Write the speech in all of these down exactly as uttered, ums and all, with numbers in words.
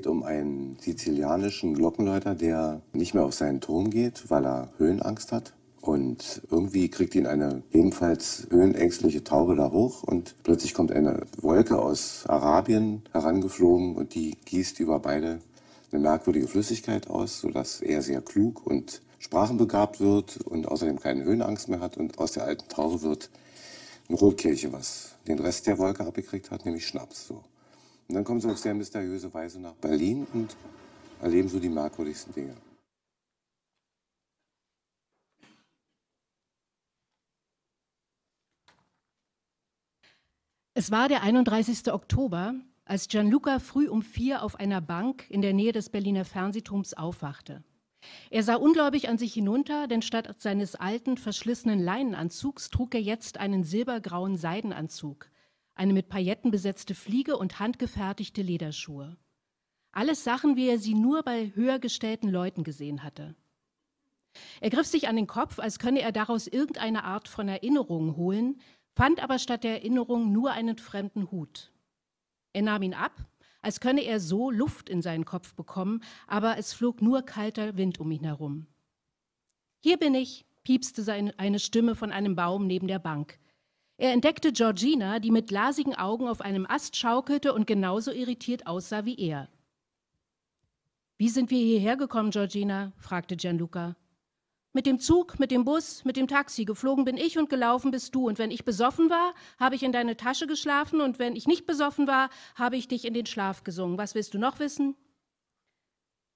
geht um einen sizilianischen Glockenläuter, der nicht mehr auf seinen Turm geht, weil er Höhenangst hat. Und irgendwie kriegt ihn eine ebenfalls höhenängstliche Taube da hoch und plötzlich kommt eine Wolke aus Arabien herangeflogen und die gießt über beide eine merkwürdige Flüssigkeit aus, sodass er sehr klug und sprachenbegabt wird und außerdem keine Höhenangst mehr hat und aus der alten Taube wird ein Rotkehlchen, was den Rest der Wolke abgekriegt hat, nämlich Schnaps. So. Und dann kommen sie auf sehr mysteriöse Weise nach Berlin und erleben so die merkwürdigsten Dinge. Es war der einunddreißigste Oktober, als Gianluca früh um vier auf einer Bank in der Nähe des Berliner Fernsehturms aufwachte. Er sah ungläubig an sich hinunter, denn statt seines alten, verschlissenen Leinenanzugs trug er jetzt einen silbergrauen Seidenanzug, eine mit Pailletten besetzte Fliege und handgefertigte Lederschuhe. Alles Sachen, wie er sie nur bei höher gestellten Leuten gesehen hatte. Er griff sich an den Kopf, als könne er daraus irgendeine Art von Erinnerung holen, fand aber statt der Erinnerung nur einen fremden Hut. Er nahm ihn ab, als könne er so Luft in seinen Kopf bekommen, aber es flog nur kalter Wind um ihn herum. »Hier bin ich«, piepste seine, eine Stimme von einem Baum neben der Bank. Er entdeckte Georgina, die mit glasigen Augen auf einem Ast schaukelte und genauso irritiert aussah wie er. »Wie sind wir hierher gekommen, Georgina?« fragte Gianluca. Mit dem Zug, mit dem Bus, mit dem Taxi, geflogen bin ich und gelaufen bist du. Und wenn ich besoffen war, habe ich in deine Tasche geschlafen und wenn ich nicht besoffen war, habe ich dich in den Schlaf gesungen. Was willst du noch wissen?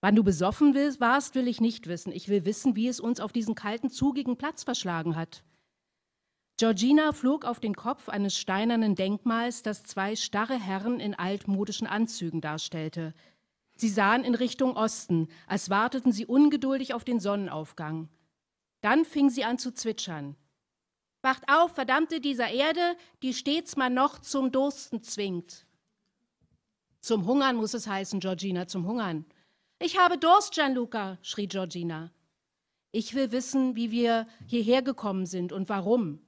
Wann du besoffen warst, will ich nicht wissen. Ich will wissen, wie es uns auf diesen kalten, zugigen Platz verschlagen hat. Georgina flog auf den Kopf eines steinernen Denkmals, das zwei starre Herren in altmodischen Anzügen darstellte. Sie sahen in Richtung Osten, als warteten sie ungeduldig auf den Sonnenaufgang. Dann fing sie an zu zwitschern. Wacht auf, verdammte dieser Erde, die stets man noch zum Dursten zwingt. Zum Hungern muss es heißen, Georgina, zum Hungern. Ich habe Durst, Gianluca, schrie Georgina. Ich will wissen, wie wir hierher gekommen sind und warum.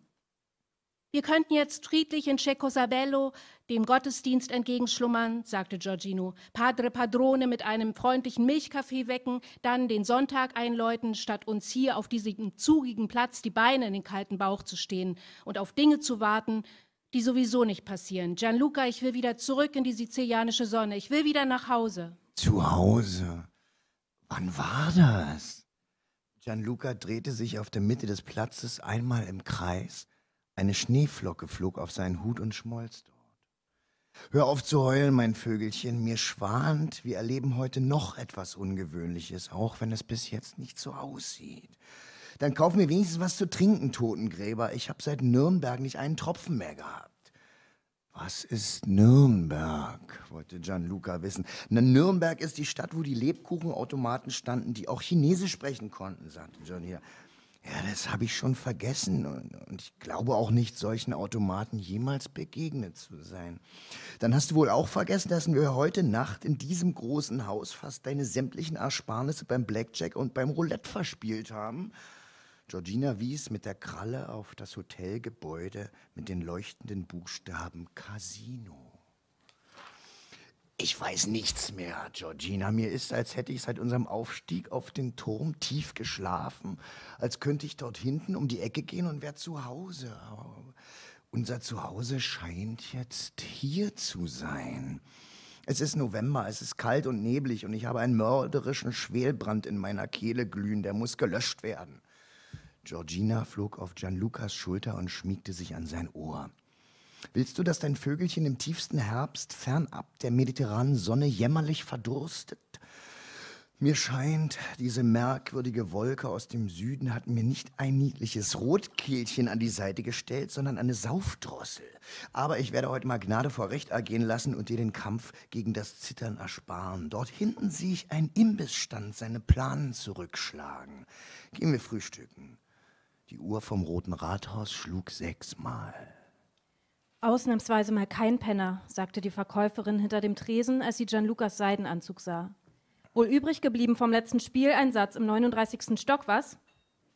Wir könnten jetzt friedlich in Cecco Sabello dem Gottesdienst entgegenschlummern, sagte Giorgino, Padre Padrone mit einem freundlichen Milchkaffee wecken, dann den Sonntag einläuten, statt uns hier auf diesem zugigen Platz die Beine in den kalten Bauch zu stehen und auf Dinge zu warten, die sowieso nicht passieren. Gianluca, ich will wieder zurück in die sizilianische Sonne, ich will wieder nach Hause. Zu Hause? Wann war das? Gianluca drehte sich auf der Mitte des Platzes einmal im Kreis. Eine Schneeflocke flog auf seinen Hut und schmolz dort. Hör auf zu heulen, mein Vögelchen, mir schwant, wir erleben heute noch etwas Ungewöhnliches, auch wenn es bis jetzt nicht so aussieht. Dann kauf mir wenigstens was zu trinken, Totengräber, ich habe seit Nürnberg nicht einen Tropfen mehr gehabt. Was ist Nürnberg, wollte Gianluca wissen. Na, Nürnberg ist die Stadt, wo die Lebkuchenautomaten standen, die auch Chinesisch sprechen konnten, sagte Gianluca. Ja, das habe ich schon vergessen und ich glaube auch nicht, solchen Automaten jemals begegnet zu sein. Dann hast du wohl auch vergessen, dass wir heute Nacht in diesem großen Haus fast deine sämtlichen Ersparnisse beim Blackjack und beim Roulette verspielt haben. Georgina wies mit der Kralle auf das Hotelgebäude mit den leuchtenden Buchstaben Casino. Ich weiß nichts mehr, Georgina. Mir ist, als hätte ich seit unserem Aufstieg auf den Turm tief geschlafen, als könnte ich dort hinten um die Ecke gehen und wäre zu Hause. Aber unser Zuhause scheint jetzt hier zu sein. Es ist November, es ist kalt und neblig und ich habe einen mörderischen Schwelbrand in meiner Kehle glühen, der muss gelöscht werden. Georgina flog auf Gianlucas Schulter und schmiegte sich an sein Ohr. Willst du, dass dein Vögelchen im tiefsten Herbst fernab der mediterranen Sonne jämmerlich verdurstet? Mir scheint, diese merkwürdige Wolke aus dem Süden hat mir nicht ein niedliches Rotkehlchen an die Seite gestellt, sondern eine Saufdrossel. Aber ich werde heute mal Gnade vor Recht ergehen lassen und dir den Kampf gegen das Zittern ersparen. Dort hinten sehe ich einen Imbissstand seine Planen zurückschlagen. Gehen wir frühstücken. Die Uhr vom Roten Rathaus schlug sechsmal. Ausnahmsweise mal kein Penner, sagte die Verkäuferin hinter dem Tresen, als sie Gianlucas Seidenanzug sah. Wohl übrig geblieben vom letzten Spieleinsatz im neununddreißigsten Stock, was?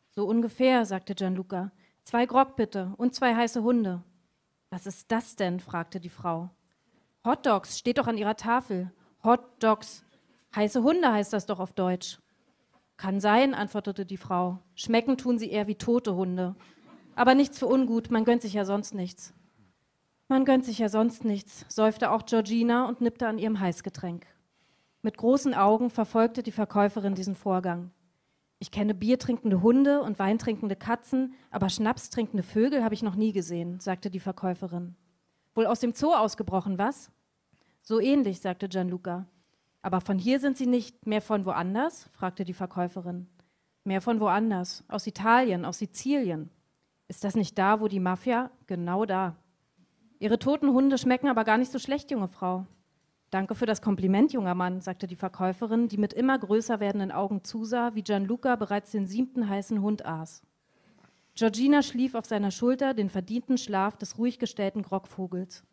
So ungefähr, sagte Gianluca. Zwei Grog bitte und zwei heiße Hunde. Was ist das denn? Fragte die Frau. Hotdogs, steht doch an ihrer Tafel. Hotdogs, Heiße Hunde heißt das doch auf Deutsch. Kann sein, antwortete die Frau. Schmecken tun sie eher wie tote Hunde. Aber nichts für ungut, man gönnt sich ja sonst nichts. Man gönnt sich ja sonst nichts, seufzte auch Georgina und nippte an ihrem Heißgetränk. Mit großen Augen verfolgte die Verkäuferin diesen Vorgang. Ich kenne biertrinkende Hunde und weintrinkende Katzen, aber Schnaps trinkende Vögel habe ich noch nie gesehen, sagte die Verkäuferin. Wohl aus dem Zoo ausgebrochen, was? So ähnlich, sagte Gianluca. Aber von hier sind sie nicht, mehr von woanders? Fragte die Verkäuferin. Mehr von woanders, aus Italien, aus Sizilien. Ist das nicht da, wo die Mafia? Genau da. Ihre toten Hunde schmecken aber gar nicht so schlecht, junge Frau. Danke für das Kompliment, junger Mann, sagte die Verkäuferin, die mit immer größer werdenden Augen zusah, wie Gianluca bereits den siebten heißen Hund aß. Georgina schlief auf seiner Schulter den verdienten Schlaf des ruhig gestellten Grockvogels.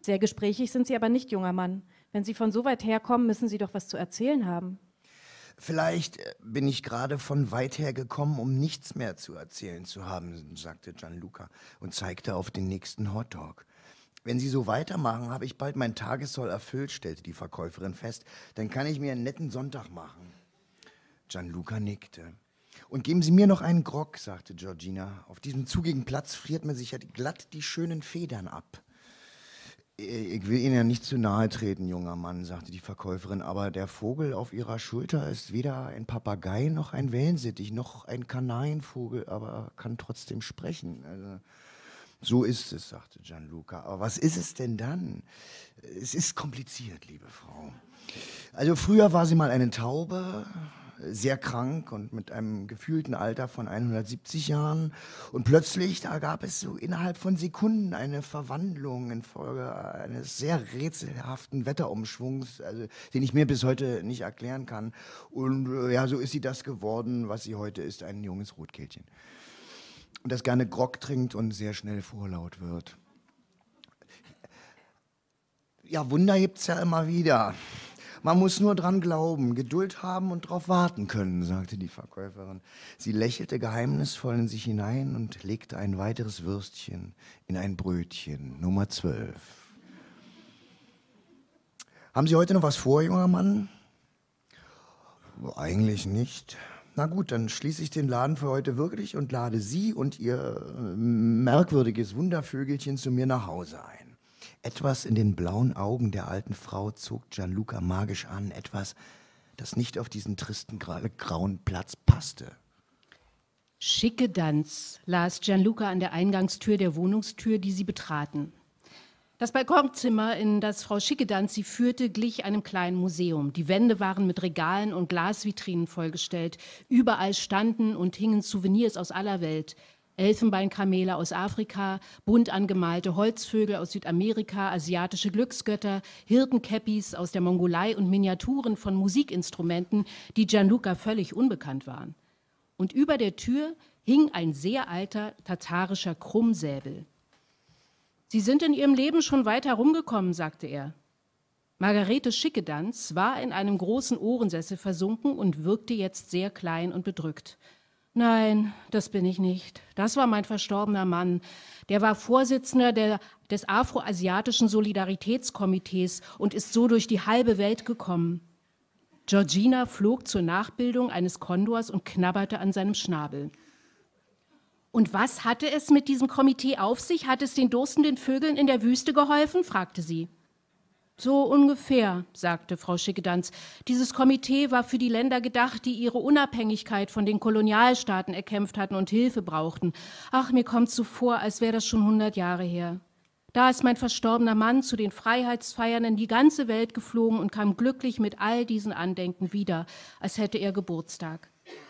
Sehr gesprächig sind Sie aber nicht, junger Mann. Wenn Sie von so weit herkommen, müssen Sie doch was zu erzählen haben. Vielleicht bin ich gerade von weit her gekommen, um nichts mehr zu erzählen zu haben, sagte Gianluca und zeigte auf den nächsten Hotdog. Wenn Sie so weitermachen, habe ich bald mein Tagessoll erfüllt, stellte die Verkäuferin fest. Dann kann ich mir einen netten Sonntag machen. Gianluca nickte. Und geben Sie mir noch einen Grog, sagte Georgina. Auf diesem zugigen Platz friert man sich ja glatt die schönen Federn ab. Ich will Ihnen ja nicht zu nahe treten, junger Mann, sagte die Verkäuferin, aber der Vogel auf Ihrer Schulter ist weder ein Papagei noch ein Wellensittich, noch ein Kanarienvogel, aber kann trotzdem sprechen. Also... So ist es, sagte Gianluca. Aber was ist es denn dann? Es ist kompliziert, liebe Frau. Also früher war sie mal eine Taube, sehr krank und mit einem gefühlten Alter von hundertsiebzig Jahren. Und plötzlich, da gab es so innerhalb von Sekunden eine Verwandlung infolge eines sehr rätselhaften Wetterumschwungs, also, den ich mir bis heute nicht erklären kann. Und ja, so ist sie das geworden, was sie heute ist, ein junges Rotkehlchen. Und das gerne Grog trinkt und sehr schnell vorlaut wird. Ja, Wunder gibt's ja immer wieder. Man muss nur dran glauben, Geduld haben und drauf warten können, sagte die Verkäuferin. Sie lächelte geheimnisvoll in sich hinein und legte ein weiteres Würstchen in ein Brötchen, Nummer zwölf. Haben Sie heute noch was vor, junger Mann? Eigentlich nicht. Na gut, dann schließe ich den Laden für heute wirklich und lade Sie und Ihr merkwürdiges Wundervögelchen zu mir nach Hause ein. Etwas in den blauen Augen der alten Frau zog Gianluca magisch an, etwas, das nicht auf diesen tristen, grauen Platz passte. Schickedanz, las Gianluca an der Eingangstür der Wohnungstür, die sie betraten. Das Balkonzimmer, in das Frau Schickedanz sie führte, glich einem kleinen Museum. Die Wände waren mit Regalen und Glasvitrinen vollgestellt. Überall standen und hingen Souvenirs aus aller Welt. Elfenbeinkamele aus Afrika, bunt angemalte Holzvögel aus Südamerika, asiatische Glücksgötter, Hirtenkäppis aus der Mongolei und Miniaturen von Musikinstrumenten, die Gianluca völlig unbekannt waren. Und über der Tür hing ein sehr alter tatarischer Krummsäbel. Sie sind in ihrem Leben schon weit herumgekommen, sagte er. Margarete Schickedanz war in einem großen Ohrensessel versunken und wirkte jetzt sehr klein und bedrückt. Nein, das bin ich nicht. Das war mein verstorbener Mann. Der war Vorsitzender der, des Afroasiatischen Solidaritätskomitees und ist so durch die halbe Welt gekommen. Georgina flog zur Nachbildung eines Kondors und knabberte an seinem Schnabel. Und was hatte es mit diesem Komitee auf sich? Hat es den durstenden Vögeln in der Wüste geholfen? Fragte sie. So ungefähr, sagte Frau Schickedanz. Dieses Komitee war für die Länder gedacht, die ihre Unabhängigkeit von den Kolonialstaaten erkämpft hatten und Hilfe brauchten. Ach, mir kommt so vor, als wäre das schon hundert Jahre her. Da ist mein verstorbener Mann zu den Freiheitsfeiern in die ganze Welt geflogen und kam glücklich mit all diesen Andenken wieder, als hätte er Geburtstag.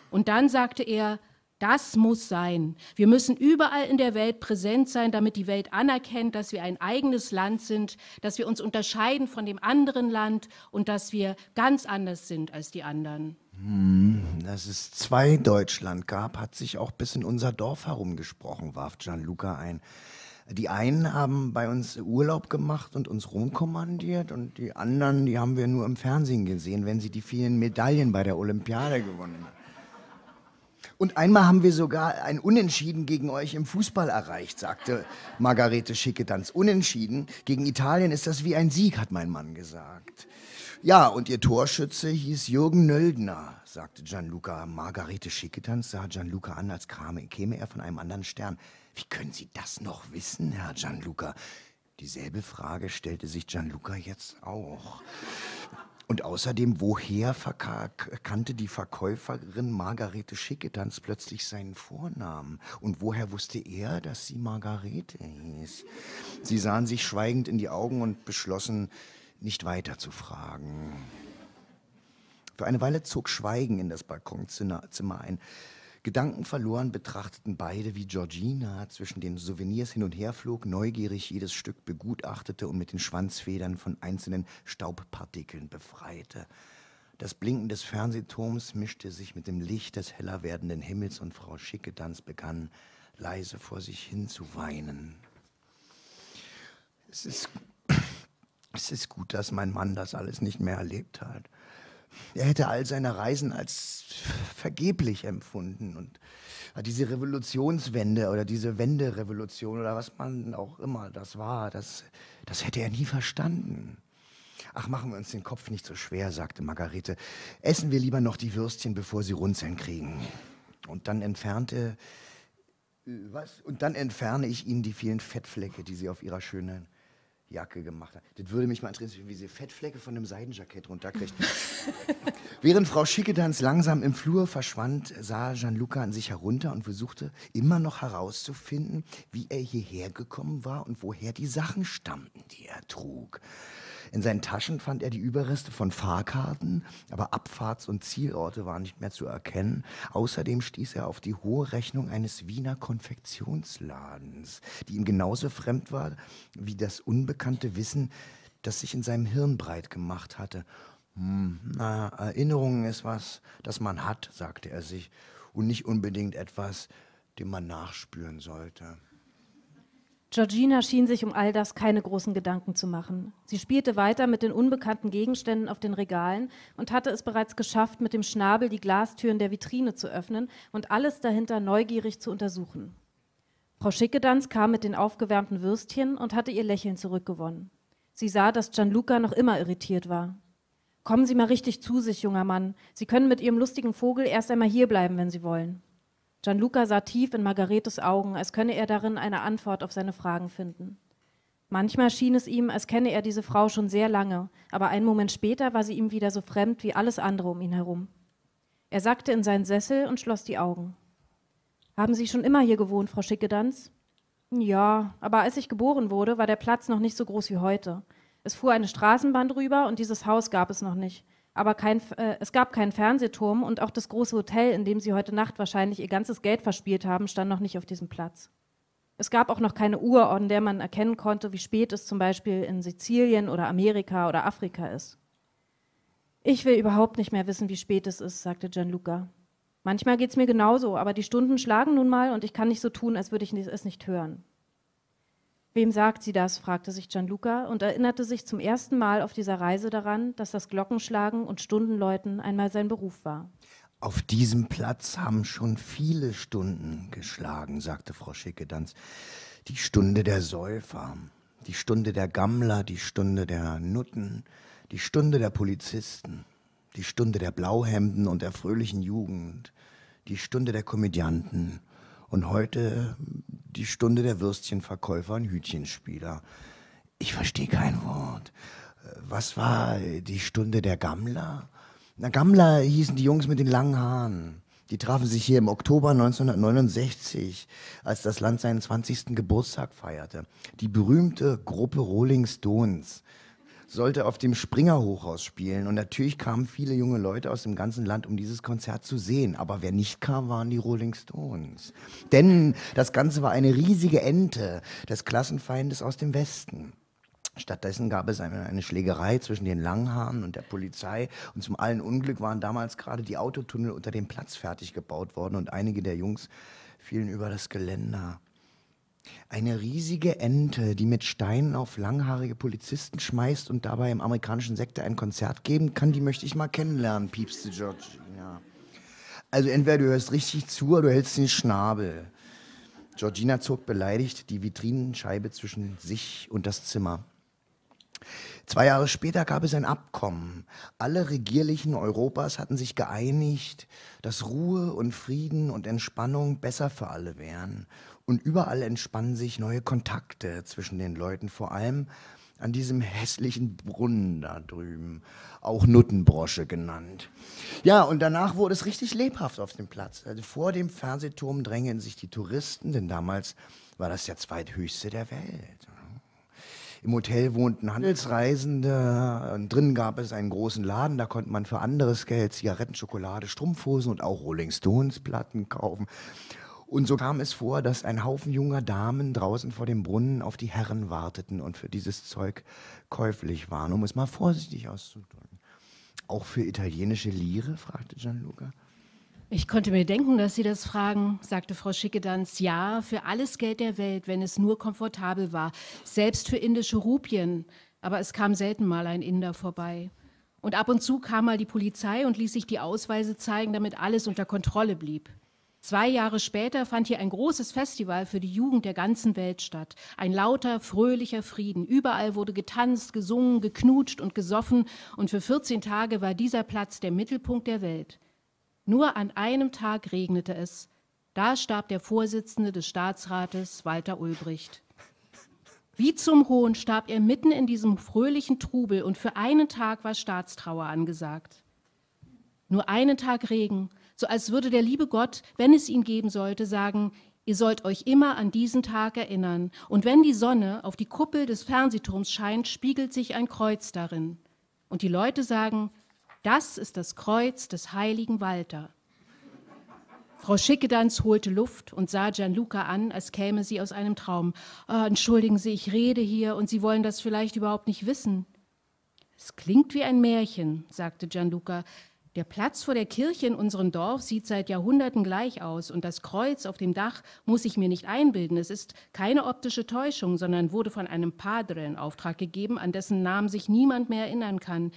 Und dann sagte er, das muss sein. Wir müssen überall in der Welt präsent sein, damit die Welt anerkennt, dass wir ein eigenes Land sind, dass wir uns unterscheiden von dem anderen Land und dass wir ganz anders sind als die anderen. Hm, dass es zwei Deutschland gab, hat sich auch bis in unser Dorf herumgesprochen, warf Gianluca ein. Die einen haben bei uns Urlaub gemacht und uns rumkommandiert und die anderen, die haben wir nur im Fernsehen gesehen, wenn sie die vielen Medaillen bei der Olympiade gewonnen haben. Und einmal haben wir sogar ein Unentschieden gegen euch im Fußball erreicht, sagte Margarete Schickedanz. Unentschieden gegen Italien ist das wie ein Sieg, hat mein Mann gesagt. Ja, und ihr Torschütze hieß Jürgen Nöldner, sagte Gianluca. Margarete Schickedanz sah Gianluca an, als käme er von einem anderen Stern. Wie können Sie das noch wissen, Herr Gianluca? Dieselbe Frage stellte sich Gianluca jetzt auch. Und außerdem, woher kannte die Verkäuferin Margarete Schickedanz plötzlich seinen Vornamen? Und woher wusste er, dass sie Margarete hieß? Sie sahen sich schweigend in die Augen und beschlossen, nicht weiter zu fragen. Für eine Weile zog Schweigen in das Balkonzimmer ein. Gedankenverloren betrachteten beide, wie Georgina zwischen den Souvenirs hin und her flog, neugierig jedes Stück begutachtete und mit den Schwanzfedern von einzelnen Staubpartikeln befreite. Das Blinken des Fernsehturms mischte sich mit dem Licht des heller werdenden Himmels und Frau Schickedanz begann, leise vor sich hin zu weinen. Es ist, es ist gut, dass mein Mann das alles nicht mehr erlebt hat. Er hätte all seine Reisen als vergeblich empfunden und hat diese Revolutionswende oder diese Wenderevolution oder was man auch immer das war, das, das hätte er nie verstanden. Ach, machen wir uns den Kopf nicht so schwer, sagte Margarete. Essen wir lieber noch die Würstchen, bevor sie Runzeln kriegen. Und dann entfernte, was? Und dann entferne ich ihnen die vielen Fettflecke, die sie auf ihrer schönen Jacke gemacht hat. Das würde mich mal interessieren, wie sie Fettflecke von einem Seidenjackett runterkriegt. Während Frau Schickedanz langsam im Flur verschwand, sah Gianluca an sich herunter und versuchte immer noch herauszufinden, wie er hierher gekommen war und woher die Sachen stammten, die er trug. In seinen Taschen fand er die Überreste von Fahrkarten, aber Abfahrts- und Zielorte waren nicht mehr zu erkennen. Außerdem stieß er auf die hohe Rechnung eines Wiener Konfektionsladens, die ihm genauso fremd war wie das unbekannte Wissen, das sich in seinem Hirn breit gemacht hatte. Hm, na, Erinnerungen ist was, das man hat, sagte er sich, und nicht unbedingt etwas, dem man nachspüren sollte. Georgina schien sich um all das keine großen Gedanken zu machen. Sie spielte weiter mit den unbekannten Gegenständen auf den Regalen und hatte es bereits geschafft, mit dem Schnabel die Glastüren der Vitrine zu öffnen und alles dahinter neugierig zu untersuchen. Frau Schickedanz kam mit den aufgewärmten Würstchen und hatte ihr Lächeln zurückgewonnen. Sie sah, dass Gianluca noch immer irritiert war. »Kommen Sie mal richtig zu sich, junger Mann. Sie können mit Ihrem lustigen Vogel erst einmal hierbleiben, wenn Sie wollen.« Gianluca sah tief in Margaretes Augen, als könne er darin eine Antwort auf seine Fragen finden. Manchmal schien es ihm, als kenne er diese Frau schon sehr lange, aber einen Moment später war sie ihm wieder so fremd wie alles andere um ihn herum. Er sackte in seinen Sessel und schloss die Augen. »Haben Sie schon immer hier gewohnt, Frau Schickedanz?« »Ja, aber als ich geboren wurde, war der Platz noch nicht so groß wie heute. Es fuhr eine Straßenbahn drüber und dieses Haus gab es noch nicht.« Aber kein, äh, es gab keinen Fernsehturm und auch das große Hotel, in dem sie heute Nacht wahrscheinlich ihr ganzes Geld verspielt haben, stand noch nicht auf diesem Platz. Es gab auch noch keine Uhr, an der man erkennen konnte, wie spät es zum Beispiel in Sizilien oder Amerika oder Afrika ist. »Ich will überhaupt nicht mehr wissen, wie spät es ist«, sagte Gianluca. »Manchmal geht es mir genauso, aber die Stunden schlagen nun mal und ich kann nicht so tun, als würde ich es nicht hören.« »Wem sagt sie das?« fragte sich Gianluca und erinnerte sich zum ersten Mal auf dieser Reise daran, dass das Glockenschlagen und Stundenläuten einmal sein Beruf war. »Auf diesem Platz haben schon viele Stunden geschlagen«, sagte Frau Schickedanz. »Die Stunde der Säufer, die Stunde der Gammler, die Stunde der Nutten, die Stunde der Polizisten, die Stunde der Blauhemden und der fröhlichen Jugend, die Stunde der Komödianten. Und heute die Stunde der Würstchenverkäufer und Hütchenspieler. Ich verstehe kein Wort. Was war die Stunde der Gammler? Na, Gammler hießen die Jungs mit den langen Haaren. Die trafen sich hier im Oktober neunzehnhundertneunundsechzig, als das Land seinen zwanzigsten Geburtstag feierte. Die berühmte Gruppe Rolling Stones sollte auf dem Springer-Hochhaus spielen. Und natürlich kamen viele junge Leute aus dem ganzen Land, um dieses Konzert zu sehen. Aber wer nicht kam, waren die Rolling Stones. Denn das Ganze war eine riesige Ente des Klassenfeindes aus dem Westen. Stattdessen gab es eine Schlägerei zwischen den Langhaaren und der Polizei. Und zum allen Unglück waren damals gerade die Autotunnel unter dem Platz fertig gebaut worden. Und einige der Jungs fielen über das Geländer. Eine riesige Ente, die mit Steinen auf langhaarige Polizisten schmeißt und dabei im amerikanischen Sektor ein Konzert geben kann, die möchte ich mal kennenlernen, piepste Georgina. Also entweder du hörst richtig zu oder du hältst den Schnabel. Georgina zog beleidigt die Vitrinenscheibe zwischen sich und das Zimmer. Zwei Jahre später gab es ein Abkommen. Alle Regierlichen Europas hatten sich geeinigt, dass Ruhe und Frieden und Entspannung besser für alle wären. Und überall entspannen sich neue Kontakte zwischen den Leuten, vor allem an diesem hässlichen Brunnen da drüben, auch Nuttenbrosche genannt. Ja, und danach wurde es richtig lebhaft auf dem Platz. Also vor dem Fernsehturm drängen sich die Touristen, denn damals war das der zweithöchste der Welt. Im Hotel wohnten Handelsreisende und drin gab es einen großen Laden, da konnte man für anderes Geld Zigaretten, Schokolade, Strumpfhosen und auch Rolling Stones Platten kaufen. Und so kam es vor, dass ein Haufen junger Damen draußen vor dem Brunnen auf die Herren warteten und für dieses Zeug käuflich waren, um es mal vorsichtig auszudrücken. Auch für italienische Lire, fragte Gianluca. Ich konnte mir denken, dass Sie das fragen, sagte Frau Schickedanz. Ja, für alles Geld der Welt, wenn es nur komfortabel war. Selbst für indische Rupien. Aber es kam selten mal ein Inder vorbei. Und ab und zu kam mal die Polizei und ließ sich die Ausweise zeigen, damit alles unter Kontrolle blieb. Zwei Jahre später fand hier ein großes Festival für die Jugend der ganzen Welt statt. Ein lauter, fröhlicher Frieden. Überall wurde getanzt, gesungen, geknutscht und gesoffen. Und für vierzehn Tage war dieser Platz der Mittelpunkt der Welt. Nur an einem Tag regnete es. Da starb der Vorsitzende des Staatsrates, Walter Ulbricht. Wie zum Hohn starb er mitten in diesem fröhlichen Trubel und für einen Tag war Staatstrauer angesagt. Nur einen Tag Regen, so als würde der liebe Gott, wenn es ihn geben sollte, sagen, ihr sollt euch immer an diesen Tag erinnern. Und wenn die Sonne auf die Kuppel des Fernsehturms scheint, spiegelt sich ein Kreuz darin. Und die Leute sagen, das ist das Kreuz des heiligen Walter. Frau Schickedanz holte Luft und sah Gianluca an, als käme sie aus einem Traum. Oh, entschuldigen Sie, ich rede hier und Sie wollen das vielleicht überhaupt nicht wissen. Es klingt wie ein Märchen, sagte Gianluca. Der Platz vor der Kirche in unserem Dorf sieht seit Jahrhunderten gleich aus und das Kreuz auf dem Dach muss ich mir nicht einbilden. Es ist keine optische Täuschung, sondern wurde von einem Padre in Auftrag gegeben, an dessen Namen sich niemand mehr erinnern kann.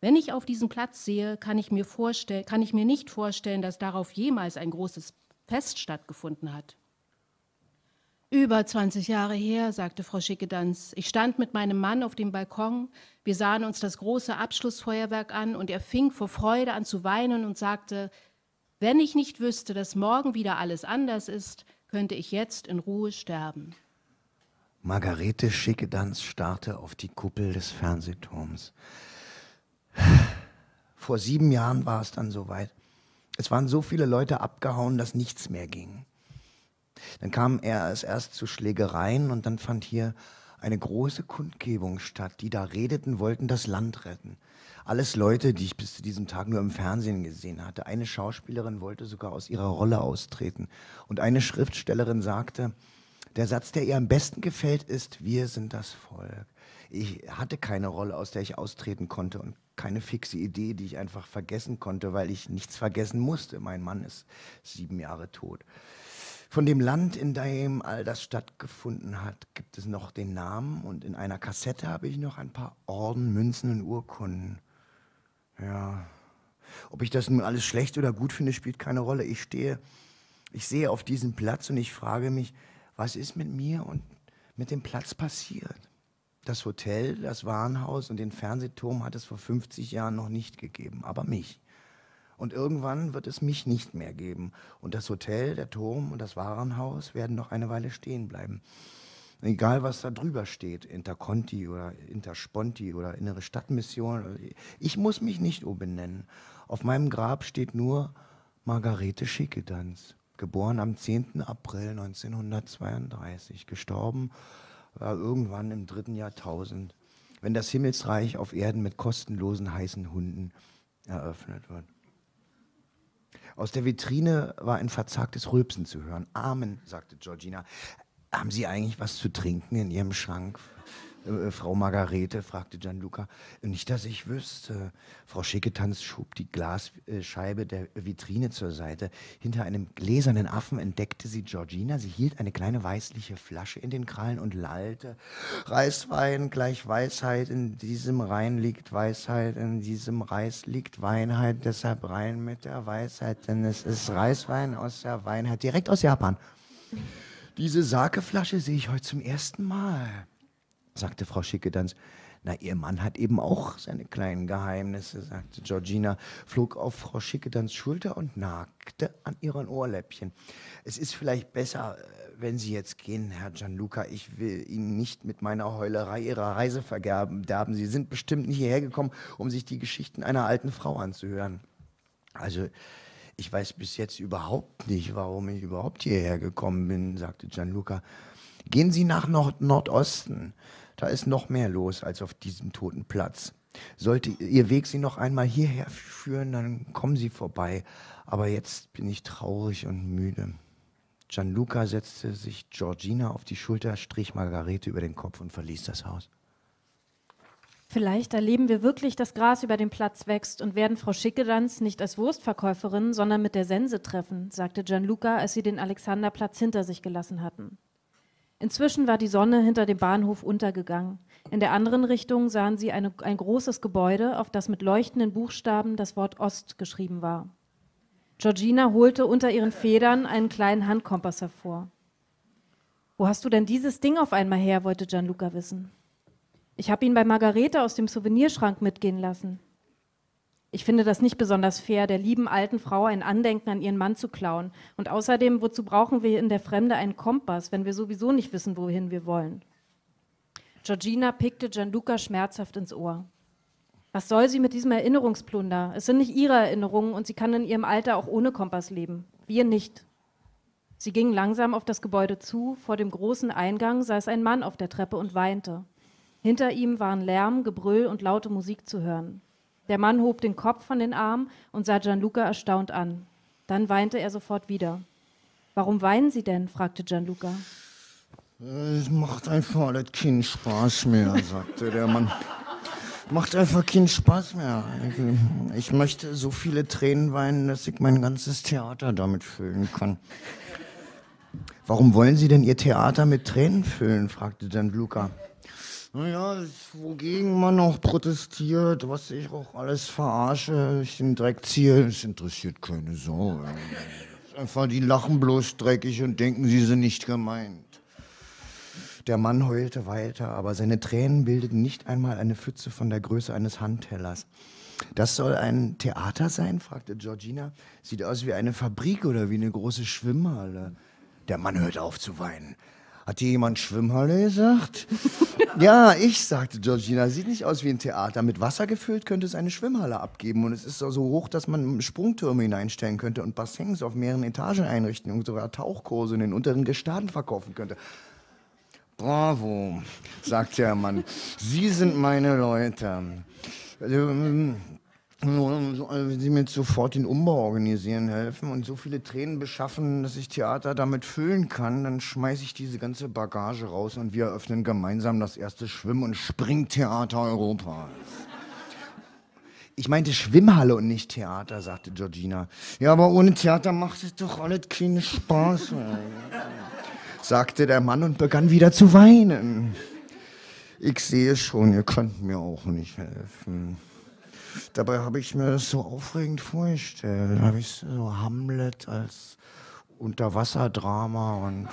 Wenn ich auf diesen Platz sehe, kann ich mir vorstell- kann ich mir nicht vorstellen, dass darauf jemals ein großes Fest stattgefunden hat. Über zwanzig Jahre her, sagte Frau Schickedanz. Ich stand mit meinem Mann auf dem Balkon. Wir sahen uns das große Abschlussfeuerwerk an und er fing vor Freude an zu weinen und sagte, wenn ich nicht wüsste, dass morgen wieder alles anders ist, könnte ich jetzt in Ruhe sterben. Margarete Schickedanz starrte auf die Kuppel des Fernsehturms. Vor sieben Jahren war es dann soweit. Es waren so viele Leute abgehauen, dass nichts mehr ging. Dann kam er erst zu Schlägereien und dann fand hier eine große Kundgebung statt, die da redeten, wollten das Land retten. Alles Leute, die ich bis zu diesem Tag nur im Fernsehen gesehen hatte. Eine Schauspielerin wollte sogar aus ihrer Rolle austreten. Und eine Schriftstellerin sagte, der Satz, der ihr am besten gefällt, ist, wir sind das Volk. Ich hatte keine Rolle, aus der ich austreten konnte und keine fixe Idee, die ich einfach vergessen konnte, weil ich nichts vergessen musste. Mein Mann ist sieben Jahre tot. Von dem Land, in dem all das stattgefunden hat, gibt es noch den Namen und in einer Kassette habe ich noch ein paar Orden, Münzen und Urkunden. Ja, ob ich das nun alles schlecht oder gut finde, spielt keine Rolle. Ich stehe, ich sehe auf diesen Platz und ich frage mich, was ist mit mir und mit dem Platz passiert? Das Hotel, das Warenhaus und den Fernsehturm hat es vor fünfzig Jahren noch nicht gegeben, aber mich. Und irgendwann wird es mich nicht mehr geben. Und das Hotel, der Turm und das Warenhaus werden noch eine Weile stehen bleiben. Egal, was da drüber steht, Interconti oder Intersponti oder Innere Stadtmission. Ich muss mich nicht umbenennen. Auf meinem Grab steht nur Margarete Schickedanz, geboren am zehnten April neunzehnhundertzweiunddreißig, gestorben war irgendwann im dritten Jahrtausend, wenn das Himmelsreich auf Erden mit kostenlosen heißen Hunden eröffnet wird. Aus der Vitrine war ein verzagtes Rülpsen zu hören. Amen, sagte Georgina. Haben Sie eigentlich was zu trinken in Ihrem Schrank? Äh, Frau Margarete, fragte Gianluca. Nicht, dass ich wüsste. Frau Schickedanz schob die Glasscheibe der Vitrine zur Seite. Hinter einem gläsernen Affen entdeckte sie Georgina. Sie hielt eine kleine weißliche Flasche in den Krallen und lallte. Reiswein gleich Weisheit, in diesem Rein liegt Weisheit, in diesem Reis liegt Weinheit, deshalb rein mit der Weisheit, denn es ist Reiswein aus der Weinheit, direkt aus Japan. Diese Sakeflasche sehe ich heute zum ersten Mal, sagte Frau Schickedanz. Na, ihr Mann hat eben auch seine kleinen Geheimnisse, sagte Georgina, flog auf Frau Schickedanz Schulter und nagte an ihren Ohrläppchen. Es ist vielleicht besser, wenn Sie jetzt gehen, Herr Gianluca. Ich will Ihnen nicht mit meiner Heulerei Ihre Reise verderben. Sie sind bestimmt nicht hierher gekommen, um sich die Geschichten einer alten Frau anzuhören. Also, ich weiß bis jetzt überhaupt nicht, warum ich überhaupt hierher gekommen bin, sagte Gianluca. Gehen Sie nach Nord- Nordosten. Da ist noch mehr los als auf diesem toten Platz. Sollte Ihr Weg Sie noch einmal hierher führen, dann kommen Sie vorbei. Aber jetzt bin ich traurig und müde. Gianluca setzte sich Georgina auf die Schulter, strich Margarete über den Kopf und verließ das Haus. Vielleicht erleben wir wirklich, dass Gras über den Platz wächst und werden Frau Schickedanz nicht als Wurstverkäuferin, sondern mit der Sense treffen, sagte Gianluca, als sie den Alexanderplatz hinter sich gelassen hatten. Inzwischen war die Sonne hinter dem Bahnhof untergegangen. In der anderen Richtung sahen sie eine, ein großes Gebäude, auf das mit leuchtenden Buchstaben das Wort Ost geschrieben war. Georgina holte unter ihren Federn einen kleinen Handkompass hervor. »Wo hast du denn dieses Ding auf einmal her?« wollte Gianluca wissen. Ich habe ihn bei Margarete aus dem Souvenirschrank mitgehen lassen. Ich finde das nicht besonders fair, der lieben alten Frau ein Andenken an ihren Mann zu klauen. Und außerdem, wozu brauchen wir in der Fremde einen Kompass, wenn wir sowieso nicht wissen, wohin wir wollen? Georgina pickte Gianluca schmerzhaft ins Ohr. Was soll sie mit diesem Erinnerungsplunder? Es sind nicht ihre Erinnerungen und sie kann in ihrem Alter auch ohne Kompass leben. Wir nicht. Sie ging langsam auf das Gebäude zu. Vor dem großen Eingang saß ein Mann auf der Treppe und weinte. Hinter ihm waren Lärm, Gebrüll und laute Musik zu hören. Der Mann hob den Kopf von den Armen und sah Gianluca erstaunt an. Dann weinte er sofort wieder. »Warum weinen Sie denn?« fragte Gianluca. »Es macht einfach alles keinen Spaß mehr«, sagte der Mann. »Macht einfach keinen Spaß mehr. Ich möchte so viele Tränen weinen, dass ich mein ganzes Theater damit füllen kann.« »Warum wollen Sie denn Ihr Theater mit Tränen füllen?« fragte Gianluca. Naja, wogegen man auch protestiert, was ich auch alles verarsche, ich den Dreck ziehe, es interessiert keine Sau. Einfach die lachen bloß dreckig und denken, sie sind nicht gemeint. Der Mann heulte weiter, aber seine Tränen bildeten nicht einmal eine Pfütze von der Größe eines Handtellers. Das soll ein Theater sein? Fragte Georgina. Sieht aus wie eine Fabrik oder wie eine große Schwimmhalle. Der Mann hörte auf zu weinen. Hat dir jemand Schwimmhalle gesagt? Ja, ich, sagte Georgina. Sieht nicht aus wie ein Theater. Mit Wasser gefüllt könnte es eine Schwimmhalle abgeben. Und es ist so hoch, dass man Sprungtürme hineinstellen könnte und Bassins auf mehreren Etagen einrichten und sogar Tauchkurse in den unteren Gestaden verkaufen könnte. Bravo, sagte der Mann. Sie sind meine Leute. Ähm, Sie mir sofort den Umbau organisieren helfen und so viele Tränen beschaffen, dass ich Theater damit füllen kann, dann schmeiße ich diese ganze Bagage raus und wir eröffnen gemeinsam das erste Schwimm- und Springtheater Europas. Ich meinte Schwimmhalle und nicht Theater, sagte Georgina. Ja, aber ohne Theater macht es doch alles keinen Spaß mehr, sagte der Mann und begann wieder zu weinen. Ich sehe schon, ihr könnt mir auch nicht helfen. Dabei habe ich mir das so aufregend vorgestellt. Da habe ich so Hamlet als Unterwasserdrama und äh,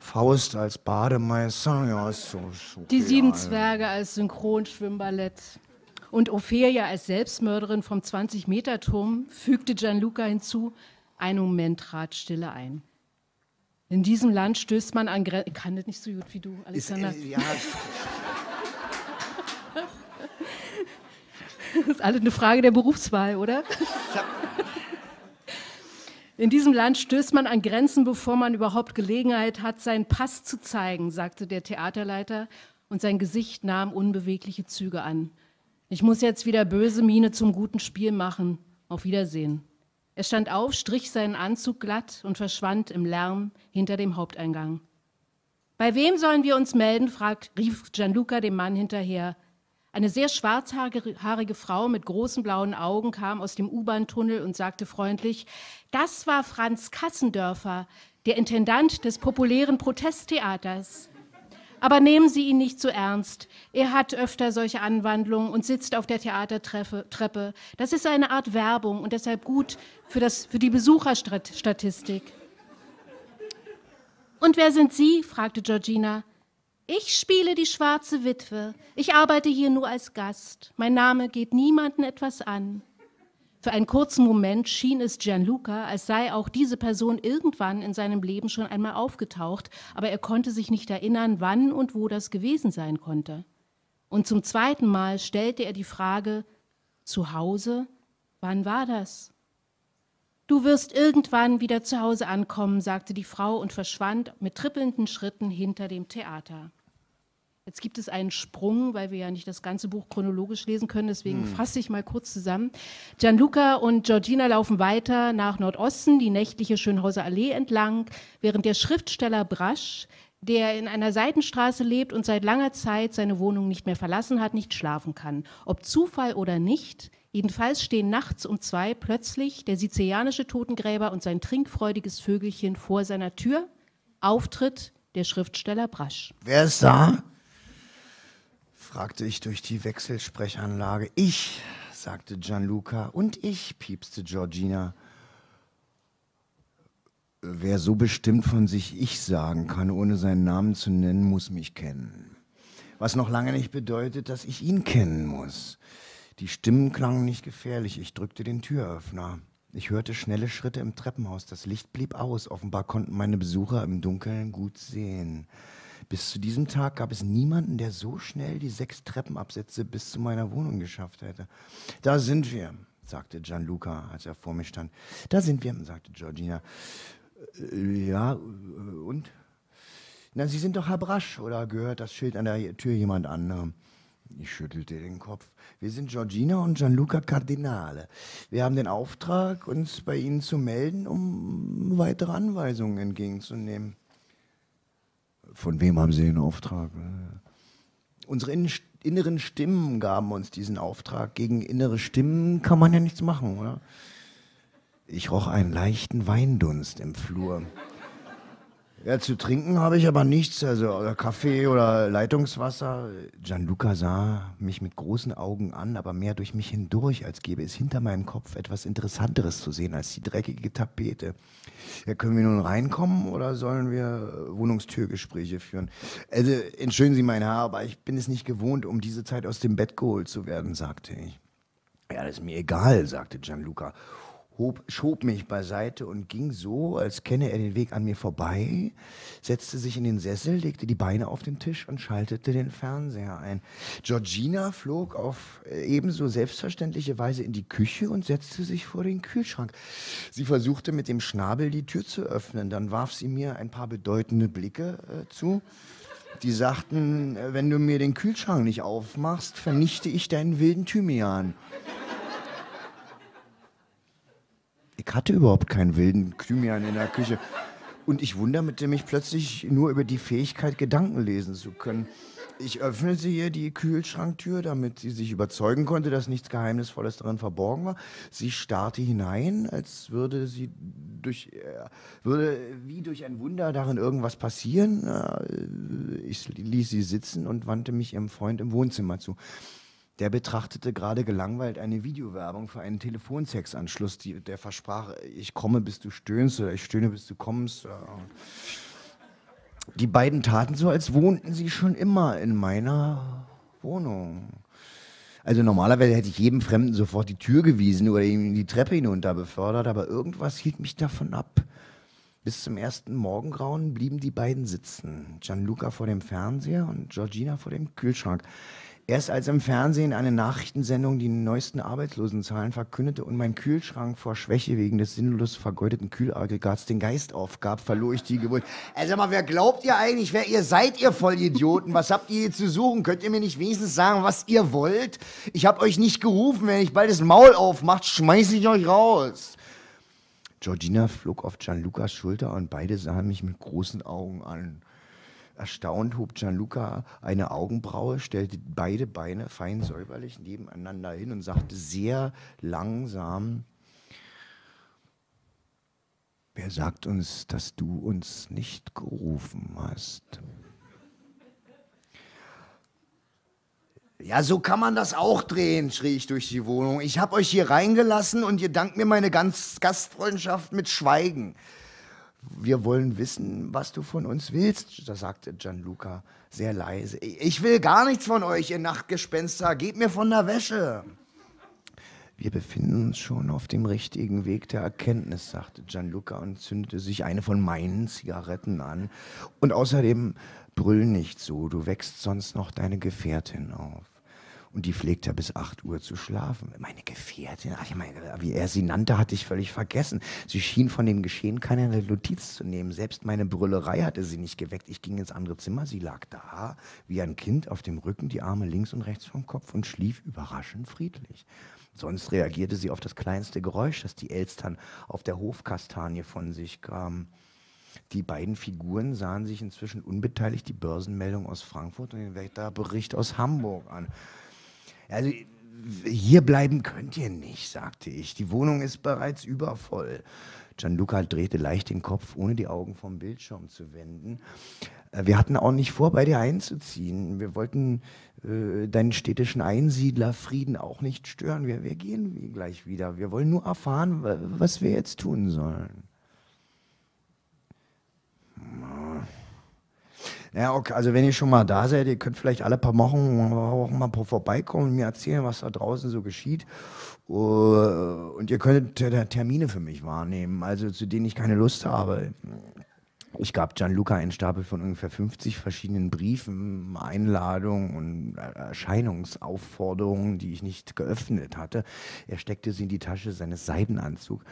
Faust als Bademeister. Ja, ist so, so Die real. Sieben Zwerge als Synchronschwimmballett und Ophelia als Selbstmörderin vom zwanzig-Meter-Turm, fügte Gianluca hinzu. Ein Moment trat Stille ein. In diesem Land stößt man an Grenzen. Ich kann das nicht so gut wie du, Alexander. Ist, äh, ja. Das ist alles eine Frage der Berufswahl, oder? In diesem Land stößt man an Grenzen, bevor man überhaupt Gelegenheit hat, seinen Pass zu zeigen, sagte der Theaterleiter, und sein Gesicht nahm unbewegliche Züge an. Ich muss jetzt wieder böse Miene zum guten Spiel machen. Auf Wiedersehen. Er stand auf, strich seinen Anzug glatt und verschwand im Lärm hinter dem Haupteingang. Bei wem sollen wir uns melden? fragt, rief Gianluca dem Mann hinterher. Eine sehr schwarzhaarige Frau mit großen blauen Augen kam aus dem U-Bahn-Tunnel und sagte freundlich, das war Franz Kassendörfer, der Intendant des populären Protesttheaters. Aber nehmen Sie ihn nicht so ernst. Er hat öfter solche Anwandlungen und sitzt auf der Theatertreppe. Das ist eine Art Werbung und deshalb gut für, das, für die Besucherstatistik. Und wer sind Sie? fragte Georgina. Ich spiele die schwarze Witwe. Ich arbeite hier nur als Gast. Mein Name geht niemandem etwas an. Für einen kurzen Moment schien es Gianluca, als sei auch diese Person irgendwann in seinem Leben schon einmal aufgetaucht, aber er konnte sich nicht erinnern, wann und wo das gewesen sein konnte. Und zum zweiten Mal stellte er die Frage, zu Hause, wann war das? Du wirst irgendwann wieder zu Hause ankommen, sagte die Frau und verschwand mit trippelnden Schritten hinter dem Theater. Jetzt gibt es einen Sprung, weil wir ja nicht das ganze Buch chronologisch lesen können, deswegen hm. fasse ich mal kurz zusammen. Gianluca und Georgina laufen weiter nach Nordosten, die nächtliche Schönhauser Allee entlang, während der Schriftsteller Brasch, der in einer Seitenstraße lebt und seit langer Zeit seine Wohnung nicht mehr verlassen hat, nicht schlafen kann. Ob Zufall oder nicht, jedenfalls stehen nachts um zwei plötzlich der sizilianische Totengräber und sein trinkfreudiges Vögelchen vor seiner Tür. Auftritt der Schriftsteller Brasch. Wer ist da? Fragte ich durch die Wechselsprechanlage. Ich, sagte Gianluca, und ich, piepste Georgina. Wer so bestimmt von sich ich sagen kann, ohne seinen Namen zu nennen, muss mich kennen. Was noch lange nicht bedeutet, dass ich ihn kennen muss. Die Stimmen klangen nicht gefährlich. Ich drückte den Türöffner. Ich hörte schnelle Schritte im Treppenhaus. Das Licht blieb aus. Offenbar konnten meine Besucher im Dunkeln gut sehen. Bis zu diesem Tag gab es niemanden, der so schnell die sechs Treppenabsätze bis zu meiner Wohnung geschafft hätte. Da sind wir, sagte Gianluca, als er vor mir stand. Da sind wir, sagte Georgina. Ja, und? Na, Sie sind doch Herr Brasch, oder gehört das Schild an der Tür jemand anderem? Ich schüttelte den Kopf. Wir sind Georgina und Gianluca Cardinale. Wir haben den Auftrag, uns bei Ihnen zu melden, um weitere Anweisungen entgegenzunehmen. Von wem haben Sie den Auftrag? Unsere inneren Stimmen gaben uns diesen Auftrag. Gegen innere Stimmen kann man ja nichts machen, oder? Ich roch einen leichten Weindunst im Flur. Ja, zu trinken habe ich aber nichts, also oder Kaffee oder Leitungswasser. Gianluca sah mich mit großen Augen an, aber mehr durch mich hindurch, als gäbe es hinter meinem Kopf etwas Interessanteres zu sehen als die dreckige Tapete. Ja, können wir nun reinkommen oder sollen wir Wohnungstürgespräche führen? Also, entschuldigen Sie, mein Herr, aber ich bin es nicht gewohnt, um diese Zeit aus dem Bett geholt zu werden, sagte ich. Ja, das ist mir egal, sagte Gianluca. Hob, schob mich beiseite und ging so, als kenne er den Weg an mir vorbei, setzte sich in den Sessel, legte die Beine auf den Tisch und schaltete den Fernseher ein. Georgina flog auf ebenso selbstverständliche Weise in die Küche und setzte sich vor den Kühlschrank. Sie versuchte mit dem Schnabel die Tür zu öffnen, dann warf sie mir ein paar bedeutende Blicke äh, zu. Die sagten, wenn du mir den Kühlschrank nicht aufmachst, vernichte ich deinen wilden Thymian. Ich hatte überhaupt keinen wilden Thymian in der Küche. Und ich wunderte mich plötzlich nur über die Fähigkeit, Gedanken lesen zu können. Ich öffnete ihr die Kühlschranktür, damit sie sich überzeugen konnte, dass nichts Geheimnisvolles darin verborgen war. Sie starrte hinein, als würde sie durch, äh, würde wie durch ein Wunder darin irgendwas passieren. Äh, ich ließ sie sitzen und wandte mich ihrem Freund im Wohnzimmer zu. Der betrachtete gerade gelangweilt eine Videowerbung für einen Telefonsex-Anschluss, die, der versprach, ich komme, bis du stöhnst, oder ich stöhne, bis du kommst. Die beiden taten so, als wohnten sie schon immer in meiner Wohnung. Also normalerweise hätte ich jedem Fremden sofort die Tür gewiesen oder ihm die Treppe hinunter befördert, aber irgendwas hielt mich davon ab. Bis zum ersten Morgengrauen blieben die beiden sitzen, Gianluca vor dem Fernseher und Georgina vor dem Kühlschrank. Erst als im Fernsehen eine Nachrichtensendung die neuesten Arbeitslosenzahlen verkündete und mein Kühlschrank vor Schwäche wegen des sinnlos vergeudeten Kühlaggregats den Geist aufgab, verlor ich die Geduld. Also mal, wer glaubt ihr eigentlich, wer ihr seid, ihr Vollidioten? Was habt ihr hier zu suchen? Könnt ihr mir nicht wenigstens sagen, was ihr wollt? Ich hab euch nicht gerufen, wenn ich bald das Maul aufmacht, schmeiß ich euch raus. Georgina flog auf Gianlucas Schulter und beide sahen mich mit großen Augen an. Erstaunt hob Gianluca eine Augenbraue, stellte beide Beine fein säuberlich nebeneinander hin und sagte sehr langsam, wer sagt uns, dass du uns nicht gerufen hast? Ja, so kann man das auch drehen, schrie ich durch die Wohnung. Ich habe euch hier reingelassen und ihr dankt mir meine ganz Gastfreundschaft mit Schweigen. Wir wollen wissen, was du von uns willst, da sagte Gianluca sehr leise. Ich will gar nichts von euch, ihr Nachtgespenster, gebt mir von der Wäsche. Wir befinden uns schon auf dem richtigen Weg der Erkenntnis, sagte Gianluca und zündete sich eine von meinen Zigaretten an. Und außerdem brüll nicht so, du wächst sonst noch deine Gefährtin auf. Und die pflegt ja bis acht Uhr zu schlafen. Meine Gefährtin, ach, ich meine, wie er sie nannte, hatte ich völlig vergessen. Sie schien von dem Geschehen keine Notiz zu nehmen. Selbst meine Brüllerei hatte sie nicht geweckt. Ich ging ins andere Zimmer, sie lag da, wie ein Kind auf dem Rücken, die Arme links und rechts vom Kopf und schlief überraschend friedlich. Sonst reagierte sie auf das kleinste Geräusch, das die Elstern auf der Hofkastanie von sich gaben. Die beiden Figuren sahen sich inzwischen unbeteiligt die Börsenmeldung aus Frankfurt und den Wetterbericht aus Hamburg an. Also, hier bleiben könnt ihr nicht, sagte ich. Die Wohnung ist bereits übervoll. Gianluca drehte leicht den Kopf, ohne die Augen vom Bildschirm zu wenden. Wir hatten auch nicht vor, bei dir einzuziehen. Wir wollten äh, deinen städtischen Einsiedlerfrieden auch nicht stören. Wir, wir gehen gleich wieder. Wir wollen nur erfahren, was wir jetzt tun sollen. Na. Ja, okay, also wenn ihr schon mal da seid, ihr könnt vielleicht alle paar Wochen auch mal vorbeikommen und mir erzählen, was da draußen so geschieht. Und ihr könntet Termine für mich wahrnehmen, also zu denen ich keine Lust habe. Ich gab Gianluca einen Stapel von ungefähr fünfzig verschiedenen Briefen, Einladungen und Erscheinungsaufforderungen, die ich nicht geöffnet hatte. Er steckte sie in die Tasche seines Seidenanzugs.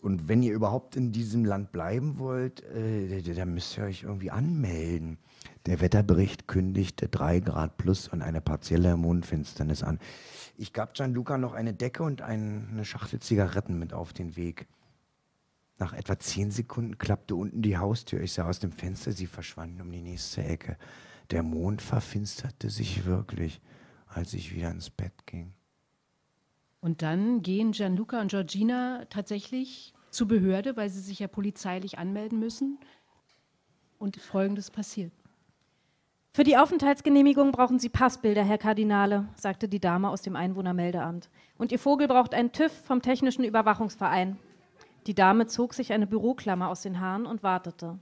Und wenn ihr überhaupt in diesem Land bleiben wollt, äh, dann müsst ihr euch irgendwie anmelden. Der Wetterbericht kündigte drei Grad plus und eine partielle Mondfinsternis an. Ich gab Gianluca noch eine Decke und eine Schachtel Zigaretten mit auf den Weg. Nach etwa zehn Sekunden klappte unten die Haustür. Ich sah aus dem Fenster, sie verschwanden um die nächste Ecke. Der Mond verfinsterte sich wirklich, als ich wieder ins Bett ging. Und dann gehen Gianluca und Georgina tatsächlich zur Behörde, weil sie sich ja polizeilich anmelden müssen. Und Folgendes passiert. Für die Aufenthaltsgenehmigung brauchen Sie Passbilder, Herr Kardinale, sagte die Dame aus dem Einwohnermeldeamt. Und Ihr Vogel braucht einen TÜV vom Technischen Überwachungsverein. Die Dame zog sich eine Büroklammer aus den Haaren und wartete.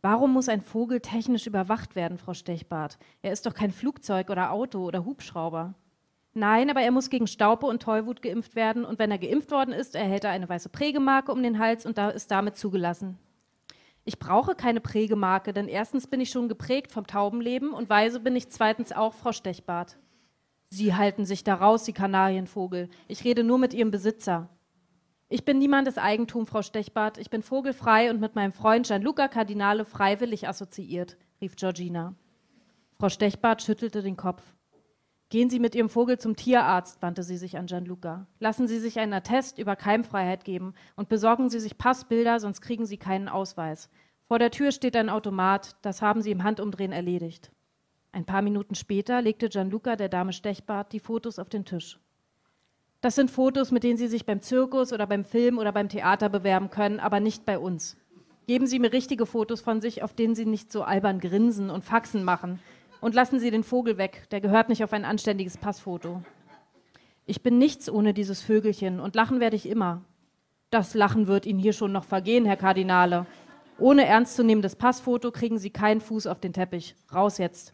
Warum muss ein Vogel technisch überwacht werden, Frau Stechbart? Er ist doch kein Flugzeug oder Auto oder Hubschrauber. Nein, aber er muss gegen Staupe und Tollwut geimpft werden und wenn er geimpft worden ist, erhält er eine weiße Prägemarke um den Hals und da ist damit zugelassen. Ich brauche keine Prägemarke, denn erstens bin ich schon geprägt vom Taubenleben und weise bin ich zweitens auch, Frau Stechbart. Sie halten sich da raus, Sie Kanarienvogel. Ich rede nur mit Ihrem Besitzer. Ich bin niemandes Eigentum, Frau Stechbart. Ich bin vogelfrei und mit meinem Freund Gianluca Cardinale freiwillig assoziiert, rief Georgina. Frau Stechbart schüttelte den Kopf. Gehen Sie mit Ihrem Vogel zum Tierarzt, wandte sie sich an Gianluca. Lassen Sie sich einen Attest über Keimfreiheit geben und besorgen Sie sich Passbilder, sonst kriegen Sie keinen Ausweis. Vor der Tür steht ein Automat, das haben Sie im Handumdrehen erledigt. Ein paar Minuten später legte Gianluca der Dame Stechbart die Fotos auf den Tisch. Das sind Fotos, mit denen Sie sich beim Zirkus oder beim Film oder beim Theater bewerben können, aber nicht bei uns. Geben Sie mir richtige Fotos von sich, auf denen Sie nicht so albern grinsen und Faxen machen. Und lassen Sie den Vogel weg, der gehört nicht auf ein anständiges Passfoto. Ich bin nichts ohne dieses Vögelchen und lachen werde ich immer. Das Lachen wird Ihnen hier schon noch vergehen, Herr Kardinale. Ohne ernstzunehmendes Passfoto kriegen Sie keinen Fuß auf den Teppich. Raus jetzt.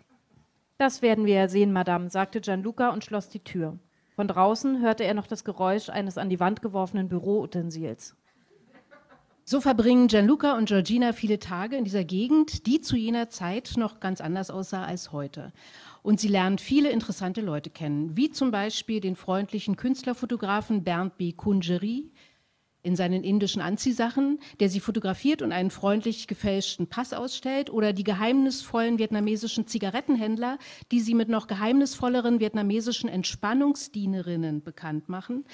Das werden wir ja sehen, Madame, sagte Gianluca und schloss die Tür. Von draußen hörte er noch das Geräusch eines an die Wand geworfenen Büroutensils. So verbringen Gianluca und Georgina viele Tage in dieser Gegend, die zu jener Zeit noch ganz anders aussah als heute. Und sie lernen viele interessante Leute kennen, wie zum Beispiel den freundlichen Künstlerfotografen Bernd B. Kunjuri in seinen indischen Anziehsachen, der sie fotografiert und einen freundlich gefälschten Pass ausstellt, oder die geheimnisvollen vietnamesischen Zigarettenhändler, die sie mit noch geheimnisvolleren vietnamesischen Entspannungsdienerinnen bekannt machen.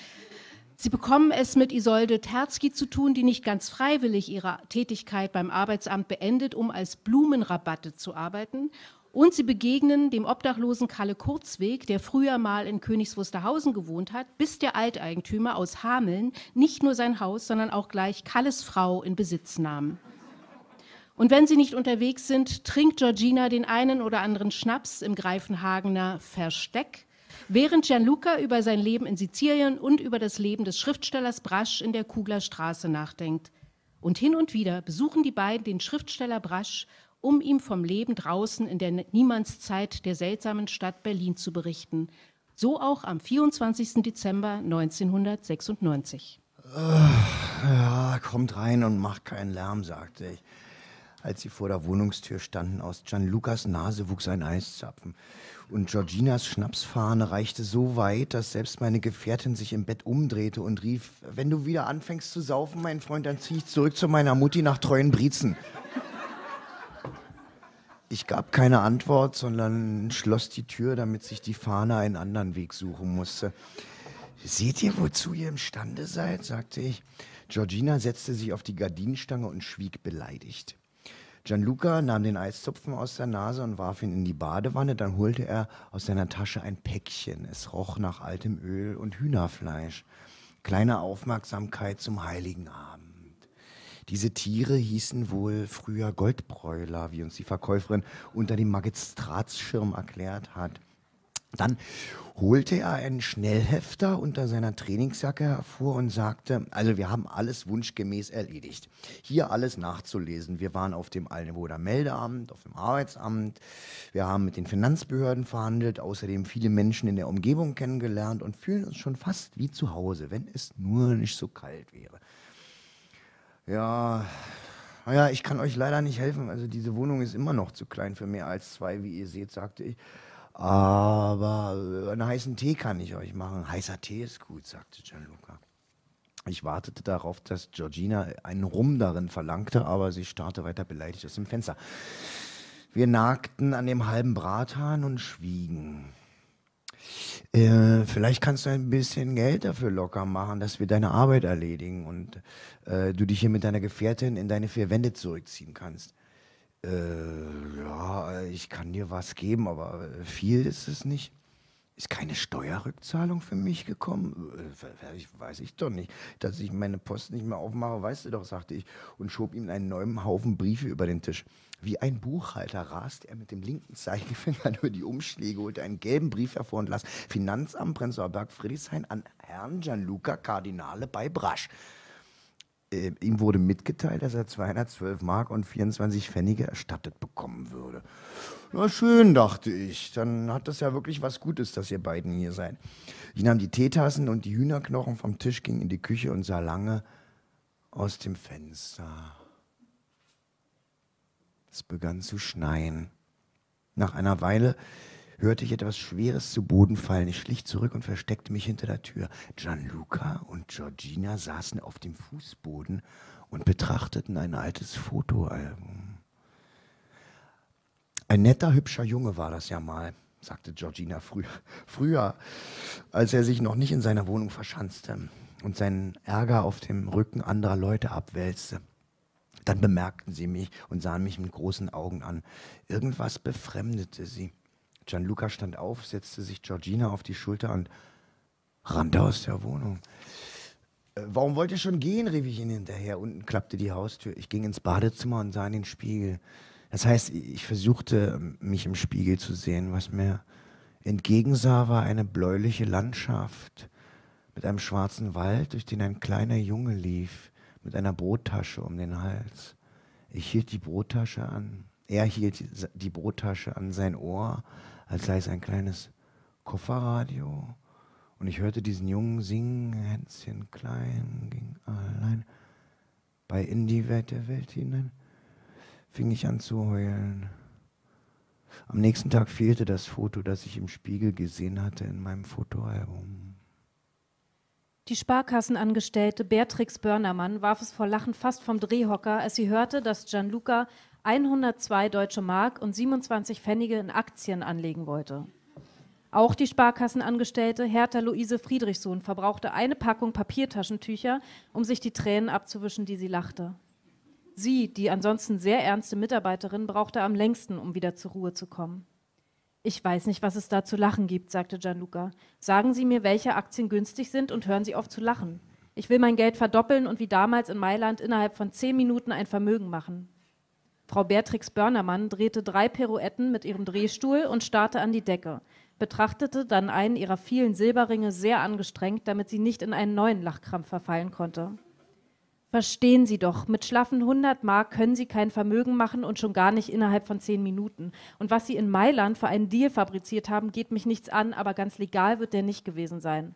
Sie bekommen es mit Isolde Terzky zu tun, die nicht ganz freiwillig ihre Tätigkeit beim Arbeitsamt beendet, um als Blumenrabatte zu arbeiten. Und sie begegnen dem obdachlosen Kalle Kurzweg, der früher mal in Königs Wusterhausen gewohnt hat, bis der Alteigentümer aus Hameln nicht nur sein Haus, sondern auch gleich Kalles Frau in Besitz nahm. Und wenn sie nicht unterwegs sind, trinkt Georgina den einen oder anderen Schnaps im Greifenhagener Versteck, während Gianluca über sein Leben in Sizilien und über das Leben des Schriftstellers Brasch in der Kuglerstraße nachdenkt. Und hin und wieder besuchen die beiden den Schriftsteller Brasch, um ihm vom Leben draußen in der Niemandszeit der seltsamen Stadt Berlin zu berichten. So auch am vierundzwanzigsten Dezember neunzehnhundertsechsundneunzig. Ja, kommt rein und macht keinen Lärm, sagte ich. Als sie vor der Wohnungstür standen, aus Gianlucas Nase wuchs ein Eiszapfen. Und Georginas Schnapsfahne reichte so weit, dass selbst meine Gefährtin sich im Bett umdrehte und rief: Wenn du wieder anfängst zu saufen, mein Freund, dann zieh ich zurück zu meiner Mutti nach Treuenbrietzen. Ich gab keine Antwort, sondern schloss die Tür, damit sich die Fahne einen anderen Weg suchen musste. Seht ihr, wozu ihr imstande seid, sagte ich. Georgina setzte sich auf die Gardinenstange und schwieg beleidigt. Gianluca nahm den Eiszupfen aus der Nase und warf ihn in die Badewanne. Dann holte er aus seiner Tasche ein Päckchen. Es roch nach altem Öl und Hühnerfleisch. Kleine Aufmerksamkeit zum Heiligen Abend. Diese Tiere hießen wohl früher Goldbräuler, wie uns die Verkäuferin unter dem Magistratsschirm erklärt hat. Dann holte er einen Schnellhefter unter seiner Trainingsjacke hervor und sagte: Also wir haben alles wunschgemäß erledigt. Hier alles nachzulesen. Wir waren auf dem Altenburger Meldeamt, auf dem Arbeitsamt. Wir haben mit den Finanzbehörden verhandelt, außerdem viele Menschen in der Umgebung kennengelernt und fühlen uns schon fast wie zu Hause, wenn es nur nicht so kalt wäre. Ja, naja, ich kann euch leider nicht helfen. Also diese Wohnung ist immer noch zu klein für mehr als zwei, wie ihr seht, sagte ich. Aber einen heißen Tee kann ich euch machen. Heißer Tee ist gut, sagte Gianluca. Ich wartete darauf, dass Georgina einen Rum darin verlangte, aber sie starrte weiter beleidigt aus dem Fenster. Wir nagten an dem halben Brathahn und schwiegen. Äh, vielleicht kannst du ein bisschen Geld dafür locker machen, dass wir deine Arbeit erledigen und äh, du dich hier mit deiner Gefährtin in deine vier Wände zurückziehen kannst. Äh, ja, ich kann dir was geben, aber viel ist es nicht. Ist keine Steuerrückzahlung für mich gekommen? Äh, ich weiß ich doch nicht. Dass ich meine Post nicht mehr aufmache, weißt du doch, sagte ich und schob ihm einen neuen Haufen Briefe über den Tisch. Wie ein Buchhalter raste er mit dem linken Zeigefinger über die Umschläge, holte einen gelben Brief hervor und las: Finanzamt Prenzlauer Berg Friedrichshain an Herrn Gianluca Cardinale bei Brasch. Ihm wurde mitgeteilt, dass er zweihundertzwölf Mark und vierundzwanzig Pfennige erstattet bekommen würde. Na schön, dachte ich, dann hat das ja wirklich was Gutes, dass ihr beiden hier seid. Ich nahm die Teetassen und die Hühnerknochen vom Tisch, ging in die Küche und sah lange aus dem Fenster. Es begann zu schneien. Nach einer Weile hörte ich etwas Schweres zu Boden fallen. Ich schlich zurück und versteckte mich hinter der Tür. Gianluca und Georgina saßen auf dem Fußboden und betrachteten ein altes Fotoalbum. Ein netter, hübscher Junge war das ja mal, sagte Georgina früher, früher, als er sich noch nicht in seiner Wohnung verschanzte und seinen Ärger auf dem Rücken anderer Leute abwälzte. Dann bemerkten sie mich und sahen mich mit großen Augen an. Irgendwas befremdete sie. Gianluca stand auf, setzte sich Georgina auf die Schulter und rannte aus der Wohnung. Äh, warum wollt ihr schon gehen, rief ich ihn hinterher. Unten klappte die Haustür. Ich ging ins Badezimmer und sah in den Spiegel. Das heißt, ich versuchte, mich im Spiegel zu sehen. Was mir entgegensah, war eine bläuliche Landschaft mit einem schwarzen Wald, durch den ein kleiner Junge lief, mit einer Brottasche um den Hals. Ich hielt die Brottasche an. Er hielt die Brottasche an sein Ohr, als sei es ein kleines Kofferradio. Und ich hörte diesen Jungen singen: Hänschen klein, ging allein bei in die Welt der Welt hinein. Fing ich an zu heulen. Am nächsten Tag fehlte das Foto, das ich im Spiegel gesehen hatte, in meinem Fotoalbum. Die Sparkassenangestellte Beatrix Börnermann warf es vor Lachen fast vom Drehhocker, als sie hörte, dass Gianluca hundertzwei Deutsche Mark und siebenundzwanzig Pfennige in Aktien anlegen wollte. Auch die Sparkassenangestellte Hertha Luise Friedrichssohn verbrauchte eine Packung Papiertaschentücher, um sich die Tränen abzuwischen, die sie lachte. Sie, die ansonsten sehr ernste Mitarbeiterin, brauchte am längsten, um wieder zur Ruhe zu kommen. »Ich weiß nicht, was es da zu lachen gibt«, sagte Gianluca. »Sagen Sie mir, welche Aktien günstig sind und hören Sie auf zu lachen. Ich will mein Geld verdoppeln und wie damals in Mailand innerhalb von zehn Minuten ein Vermögen machen.« Frau Beatrix Börnermann drehte drei Pirouetten mit ihrem Drehstuhl und starrte an die Decke, betrachtete dann einen ihrer vielen Silberringe sehr angestrengt, damit sie nicht in einen neuen Lachkrampf verfallen konnte. Verstehen Sie doch, mit schlaffen hundert Mark können Sie kein Vermögen machen und schon gar nicht innerhalb von zehn Minuten. Und was Sie in Mailand für einen Deal fabriziert haben, geht mich nichts an, aber ganz legal wird der nicht gewesen sein.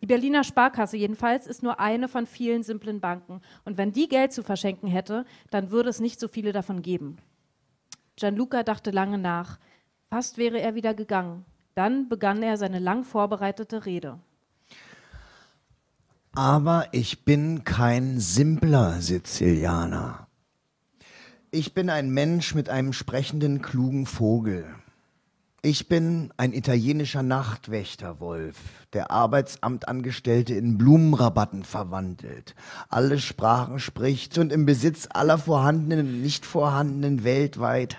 Die Berliner Sparkasse jedenfalls ist nur eine von vielen simplen Banken. Und wenn die Geld zu verschenken hätte, dann würde es nicht so viele davon geben. Gianluca dachte lange nach. Fast wäre er wieder gegangen. Dann begann er seine lang vorbereitete Rede. Aber ich bin kein simpler Sizilianer. Ich bin ein Mensch mit einem sprechenden, klugen Vogel. Ich bin ein italienischer Nachtwächterwolf, der Arbeitsamtangestellte in Blumenrabatten verwandelt, alle Sprachen spricht und im Besitz aller vorhandenen und nicht vorhandenen weltweit...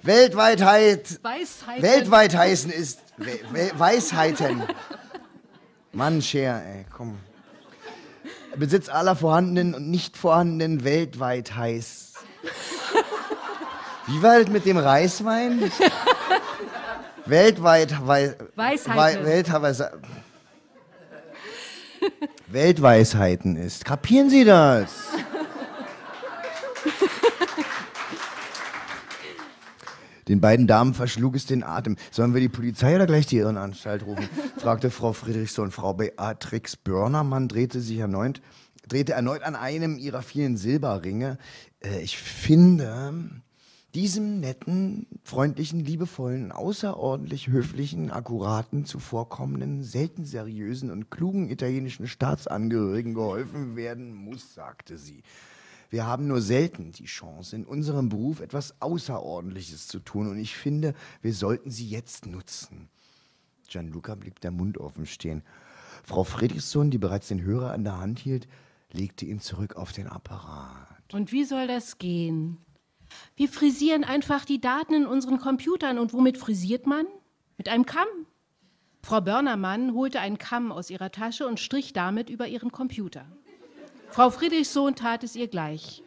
Weltweitheit... Weisheiten. Weltweit heißen ist... We We Weisheiten... Mann, Scher, ey, komm. Besitz aller vorhandenen und nicht vorhandenen weltweit heiß. Wie war das mit dem Reiswein? Weltweit wei Weisheiten. Wei Welt Weltweisheiten ist. Kapieren Sie das? Den beiden Damen verschlug es den Atem. Sollen wir die Polizei oder gleich die Irrenanstalt rufen? fragte Frau Friedrichssohn. Frau Beatrix Börnermann drehte sich erneut, drehte erneut an einem ihrer vielen Silberringe. Äh, ich finde diesem netten, freundlichen, liebevollen, außerordentlich höflichen, akkuraten, zuvorkommenden, selten seriösen und klugen italienischen Staatsangehörigen geholfen werden muss, sagte sie. Wir haben nur selten die Chance, in unserem Beruf etwas Außerordentliches zu tun und ich finde, wir sollten sie jetzt nutzen. Gianluca blieb der Mund offen stehen. Frau Friedrichssohn, die bereits den Hörer an der Hand hielt, legte ihn zurück auf den Apparat. Und wie soll das gehen? Wir frisieren einfach die Daten in unseren Computern und womit frisiert man? Mit einem Kamm. Frau Börnermann holte einen Kamm aus ihrer Tasche und strich damit über ihren Computer. Frau Friedrichssohn tat es ihr gleich.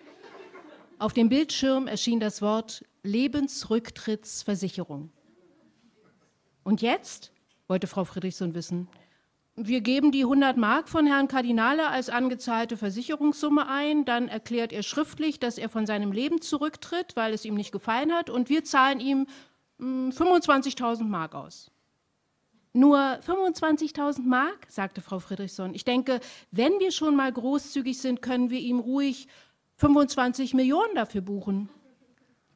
Auf dem Bildschirm erschien das Wort Lebensrücktrittsversicherung. Und jetzt, wollte Frau Friedrichssohn wissen, wir geben die hundert Mark von Herrn Cardinale als angezahlte Versicherungssumme ein, dann erklärt er schriftlich, dass er von seinem Leben zurücktritt, weil es ihm nicht gefallen hat, und wir zahlen ihm fünfundzwanzigtausend Mark aus. Nur fünfundzwanzigtausend Mark, sagte Frau Friedrichssohn. Ich denke, wenn wir schon mal großzügig sind, können wir ihm ruhig fünfundzwanzig Millionen dafür buchen.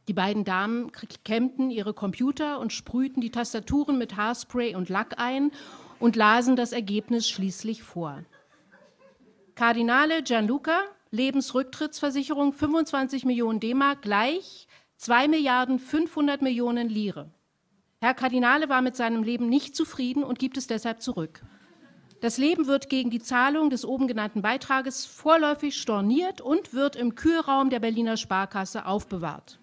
Die beiden Damen kämmten ihre Computer und sprühten die Tastaturen mit Haarspray und Lack ein und lasen das Ergebnis schließlich vor. Cardinale Gianluca, Lebensrücktrittsversicherung, fünfundzwanzig Millionen D-Mark gleich zwei Milliarden fünfhundert Millionen Lire. Herr Cardinale war mit seinem Leben nicht zufrieden und gibt es deshalb zurück. Das Leben wird gegen die Zahlung des oben genannten Beitrages vorläufig storniert und wird im Kühlraum der Berliner Sparkasse aufbewahrt.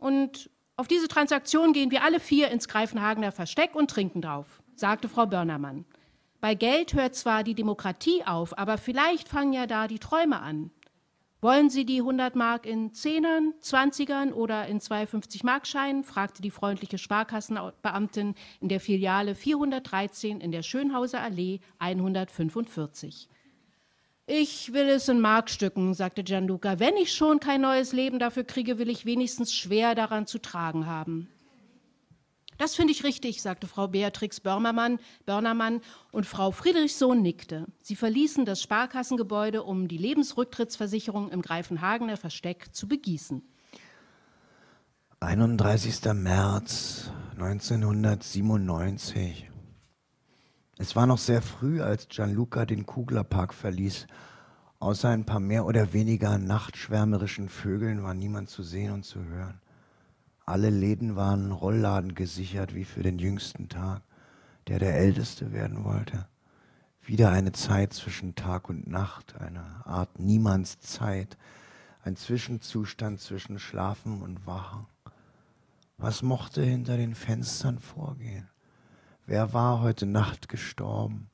Und auf diese Transaktion gehen wir alle vier ins Greifenhagener Versteck und trinken drauf, sagte Frau Börnermann. Bei Geld hört zwar die Demokratie auf, aber vielleicht fangen ja da die Träume an. Wollen Sie die hundert Mark in Zehnern, Zwanzigern oder in zwei fünfzig Mark Scheinen? Fragte die freundliche Sparkassenbeamtin in der Filiale vierhundertdreizehn in der Schönhauser Allee hundertfünfundvierzig. Ich will es in Markstücken, sagte Gianluca. Wenn ich schon kein neues Leben dafür kriege, will ich wenigstens schwer daran zu tragen haben. Das finde ich richtig, sagte Frau Beatrix Börnermann, Börnermann und Frau Friedrichssohn nickte. Sie verließen das Sparkassengebäude, um die Lebensrücktrittsversicherung im Greifenhagener Versteck zu begießen. einunddreißigster März neunzehnhundertsiebenundneunzig. Es war noch sehr früh, als Gianluca den Kuglerpark verließ. Außer ein paar mehr oder weniger nachtschwärmerischen Vögeln war niemand zu sehen und zu hören. Alle Läden waren Rollladen gesichert, wie für den jüngsten Tag, der der Älteste werden wollte. Wieder eine Zeit zwischen Tag und Nacht, eine Art Niemandszeit, ein Zwischenzustand zwischen Schlafen und Wachen. Was mochte hinter den Fenstern vorgehen? Wer war heute Nacht gestorben?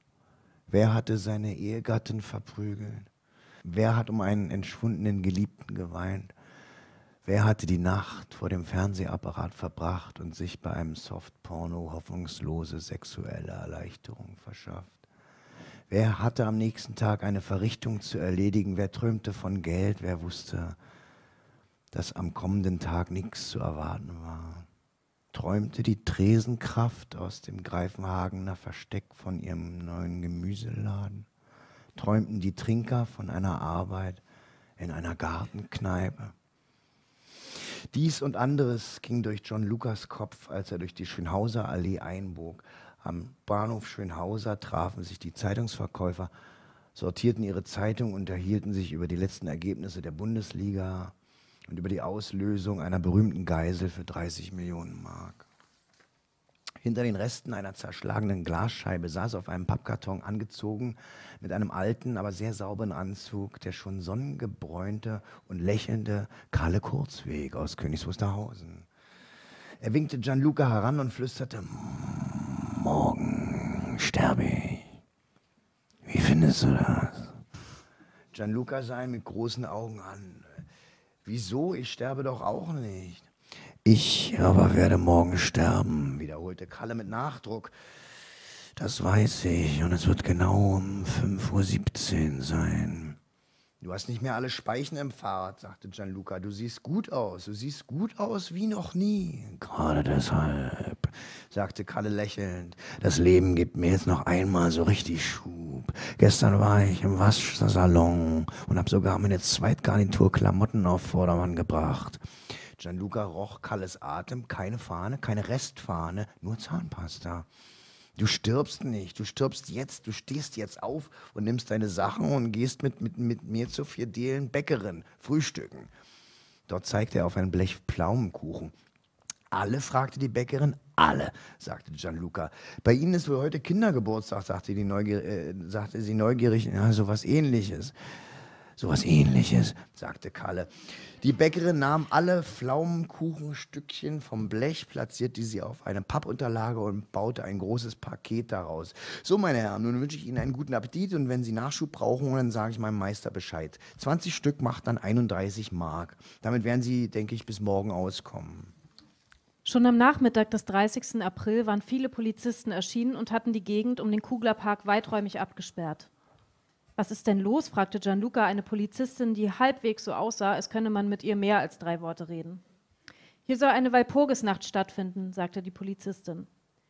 Wer hatte seine Ehegattin verprügelt? Wer hat um einen entschwundenen Geliebten geweint? Wer hatte die Nacht vor dem Fernsehapparat verbracht und sich bei einem Softporno hoffnungslose sexuelle Erleichterung verschafft? Wer hatte am nächsten Tag eine Verrichtung zu erledigen? Wer träumte von Geld? Wer wusste, dass am kommenden Tag nichts zu erwarten war? Träumte die Tresenkraft aus dem Greifenhagener Versteck von ihrem neuen Gemüseladen? Träumten die Trinker von einer Arbeit in einer Gartenkneipe? Dies und anderes ging durch Gianlucas Kopf, als er durch die Schönhauser Allee einbog. Am Bahnhof Schönhauser trafen sich die Zeitungsverkäufer, sortierten ihre Zeitung, unterhielten sich über die letzten Ergebnisse der Bundesliga und über die Auslösung einer berühmten Geisel für dreißig Millionen Mark. Hinter den Resten einer zerschlagenen Glasscheibe saß auf einem Pappkarton angezogen mit einem alten, aber sehr sauberen Anzug der schon sonnengebräunte und lächelnde Kalle Kurzweg aus Königs Wusterhausen. Er winkte Gianluca heran und flüsterte: Morgen sterbe ich. Wie findest du das? Gianluca sah ihn mit großen Augen an. Wieso? Ich sterbe doch auch nicht. Ich aber werde morgen sterben, wiederholte Kalle mit Nachdruck. Das weiß ich und es wird genau um fünf Uhr siebzehn sein. Du hast nicht mehr alle Speichen im Fahrrad, sagte Gianluca. Du siehst gut aus, du siehst gut aus wie noch nie. Gerade deshalb, sagte Kalle lächelnd. Das Leben gibt mir jetzt noch einmal so richtig Schub. Gestern war ich im Waschsalon und habe sogar meine Zweitgarnitur Klamotten auf Vordermann gebracht. Gianluca roch Kalles Atem, keine Fahne, keine Restfahne, nur Zahnpasta. Du stirbst nicht, du stirbst jetzt, du stehst jetzt auf und nimmst deine Sachen und gehst mit, mit, mit mir zur Vierdelen Bäckerin frühstücken. Dort zeigte er auf ein Blech Pflaumenkuchen. Alle, fragte die Bäckerin, alle, sagte Gianluca. Bei Ihnen ist wohl heute Kindergeburtstag, sagte, die Neugier äh, sagte sie neugierig, ja, sowas ähnliches. Sowas ähnliches, sagte Kalle. Die Bäckerin nahm alle Pflaumenkuchenstückchen vom Blech, platzierte sie auf eine Pappunterlage und baute ein großes Paket daraus. So, meine Herren, nun wünsche ich Ihnen einen guten Appetit und wenn Sie Nachschub brauchen, dann sage ich meinem Meister Bescheid. zwanzig Stück macht dann einunddreißig Mark. Damit werden Sie, denke ich, bis morgen auskommen. Schon am Nachmittag des dreißigsten April waren viele Polizisten erschienen und hatten die Gegend um den Kuglerpark weiträumig abgesperrt. Was ist denn los? Fragte Gianluca eine Polizistin, die halbwegs so aussah, als könne man mit ihr mehr als drei Worte reden. Hier soll eine Walpurgisnacht stattfinden, sagte die Polizistin.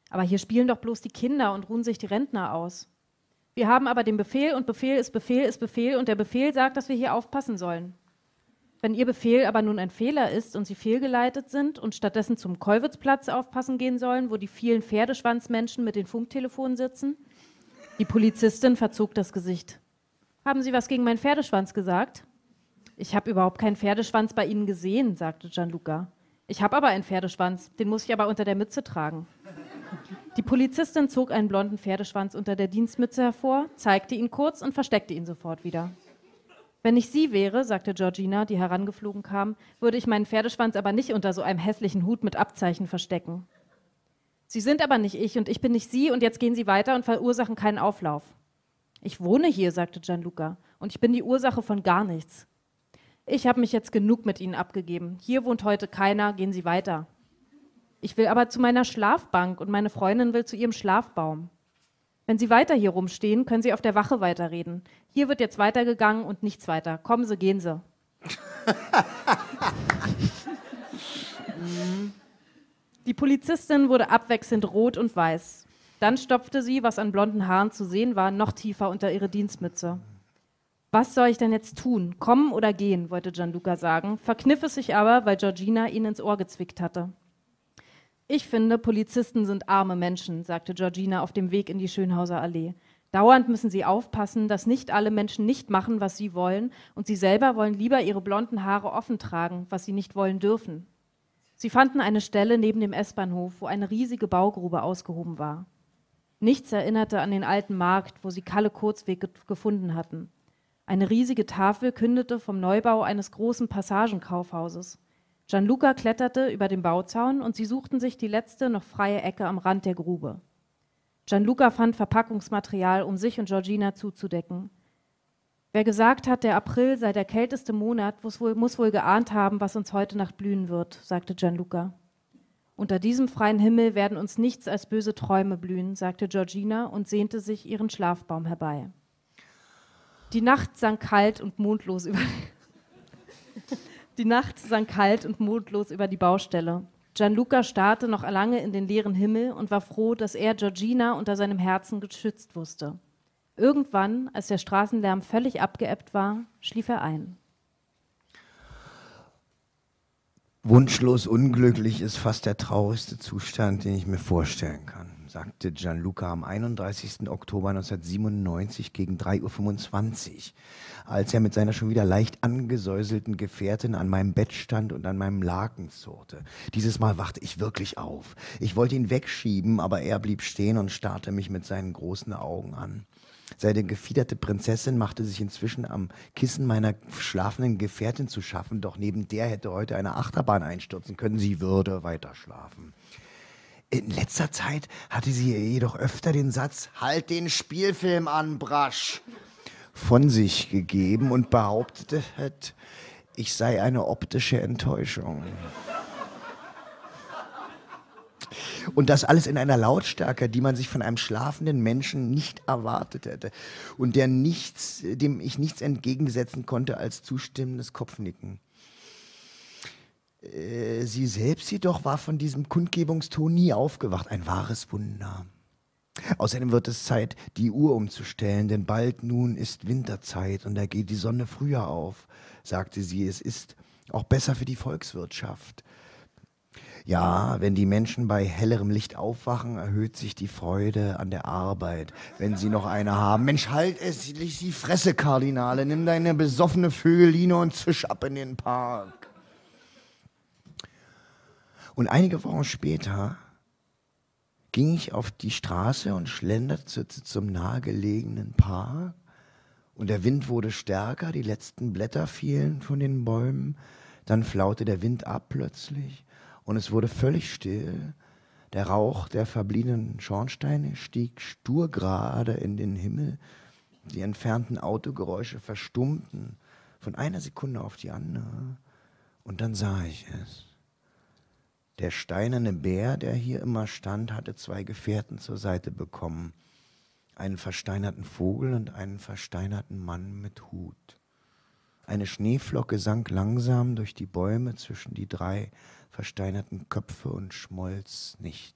Aber hier spielen doch bloß die Kinder und ruhen sich die Rentner aus. Wir haben aber den Befehl und Befehl ist Befehl ist Befehl und der Befehl sagt, dass wir hier aufpassen sollen. Wenn Ihr Befehl aber nun ein Fehler ist und Sie fehlgeleitet sind und stattdessen zum Kollwitzplatz aufpassen gehen sollen, wo die vielen Pferdeschwanzmenschen mit den Funktelefonen sitzen? Die Polizistin verzog das Gesicht. Haben Sie was gegen meinen Pferdeschwanz gesagt? Ich habe überhaupt keinen Pferdeschwanz bei Ihnen gesehen, sagte Gianluca. Ich habe aber einen Pferdeschwanz, den muss ich aber unter der Mütze tragen. Die Polizistin zog einen blonden Pferdeschwanz unter der Dienstmütze hervor, zeigte ihn kurz und versteckte ihn sofort wieder. Wenn ich Sie wäre, sagte Georgina, die herangeflogen kam, würde ich meinen Pferdeschwanz aber nicht unter so einem hässlichen Hut mit Abzeichen verstecken. Sie sind aber nicht ich und ich bin nicht Sie und jetzt gehen Sie weiter und verursachen keinen Auflauf. Ich wohne hier, sagte Gianluca, und ich bin die Ursache von gar nichts. Ich habe mich jetzt genug mit Ihnen abgegeben. Hier wohnt heute keiner, gehen Sie weiter. Ich will aber zu meiner Schlafbank und meine Freundin will zu ihrem Schlafbaum. Wenn Sie weiter hier rumstehen, können Sie auf der Wache weiterreden. Hier wird jetzt weitergegangen und nichts weiter. Kommen Sie, gehen Sie. Die Polizistin wurde abwechselnd rot und weiß. Dann stopfte sie, was an blonden Haaren zu sehen war, noch tiefer unter ihre Dienstmütze. Was soll ich denn jetzt tun? Kommen oder gehen, wollte Gianluca sagen, verkniff es sich aber, weil Georgina ihn ins Ohr gezwickt hatte. Ich finde, Polizisten sind arme Menschen, sagte Georgina auf dem Weg in die Schönhauser Allee. Dauernd müssen sie aufpassen, dass nicht alle Menschen nicht machen, was sie wollen, und sie selber wollen lieber ihre blonden Haare offen tragen, was sie nicht wollen dürfen. Sie fanden eine Stelle neben dem S-Bahnhof, wo eine riesige Baugrube ausgehoben war. Nichts erinnerte an den alten Markt, wo sie Kalle Kurzweg ge gefunden hatten. Eine riesige Tafel kündete vom Neubau eines großen Passagenkaufhauses. Gianluca kletterte über den Bauzaun und sie suchten sich die letzte noch freie Ecke am Rand der Grube. Gianluca fand Verpackungsmaterial, um sich und Georgina zuzudecken. Wer gesagt hat, der April sei der kälteste Monat, muss wohl, muss wohl geahnt haben, was uns heute Nacht blühen wird, sagte Gianluca. Unter diesem freien Himmel werden uns nichts als böse Träume blühen, sagte Georgina und sehnte sich ihren Schlafbaum herbei. Die Nacht sank kalt und mondlos über die, Nacht sank kalt und mondlos über die Baustelle. Gianluca starrte noch lange in den leeren Himmel und war froh, dass er Georgina unter seinem Herzen geschützt wusste. Irgendwann, als der Straßenlärm völlig abgeebbt war, schlief er ein. Wunschlos unglücklich ist fast der traurigste Zustand, den ich mir vorstellen kann, sagte Gianluca am einunddreißigsten Oktober neunzehnhundertsiebenundneunzig gegen drei Uhr fünfundzwanzig, als er mit seiner schon wieder leicht angesäuselten Gefährtin an meinem Bett stand und an meinem Laken zurrte. Dieses Mal wachte ich wirklich auf. Ich wollte ihn wegschieben, aber er blieb stehen und starrte mich mit seinen großen Augen an. Seine gefiederte Prinzessin machte sich inzwischen am Kissen meiner schlafenden Gefährtin zu schaffen, doch neben der hätte heute eine Achterbahn einstürzen können, sie würde weiter schlafen. In letzter Zeit hatte sie jedoch öfter den Satz »Halt den Spielfilm an, Brasch!« von sich gegeben und behauptete, ich sei eine optische Enttäuschung. Und das alles in einer Lautstärke, die man sich von einem schlafenden Menschen nicht erwartet hätte und der nichts, dem ich nichts entgegensetzen konnte als zustimmendes Kopfnicken. Äh, sie selbst jedoch war von diesem Kundgebungston nie aufgewacht. Ein wahres Wunder. Außerdem wird es Zeit, die Uhr umzustellen, denn bald nun ist Winterzeit und da geht die Sonne früher auf, sagte sie. Es ist auch besser für die Volkswirtschaft. Ja, wenn die Menschen bei hellerem Licht aufwachen, erhöht sich die Freude an der Arbeit, wenn sie noch eine haben. Mensch, halt es, lies die Fresse, Kardinale, nimm deine besoffene Vögeline und zisch ab in den Park. Und einige Wochen später ging ich auf die Straße und schlenderte zum nahegelegenen Park. Und der Wind wurde stärker, die letzten Blätter fielen von den Bäumen, dann flaute der Wind ab plötzlich. Und es wurde völlig still. Der Rauch der verbliebenen Schornsteine stieg sturgerade in den Himmel. Die entfernten Autogeräusche verstummten von einer Sekunde auf die andere. Und dann sah ich es. Der steinerne Bär, der hier immer stand, hatte zwei Gefährten zur Seite bekommen. Einen versteinerten Vogel und einen versteinerten Mann mit Hut. Eine Schneeflocke sank langsam durch die Bäume zwischen die drei versteinerten Köpfe und schmolz nicht.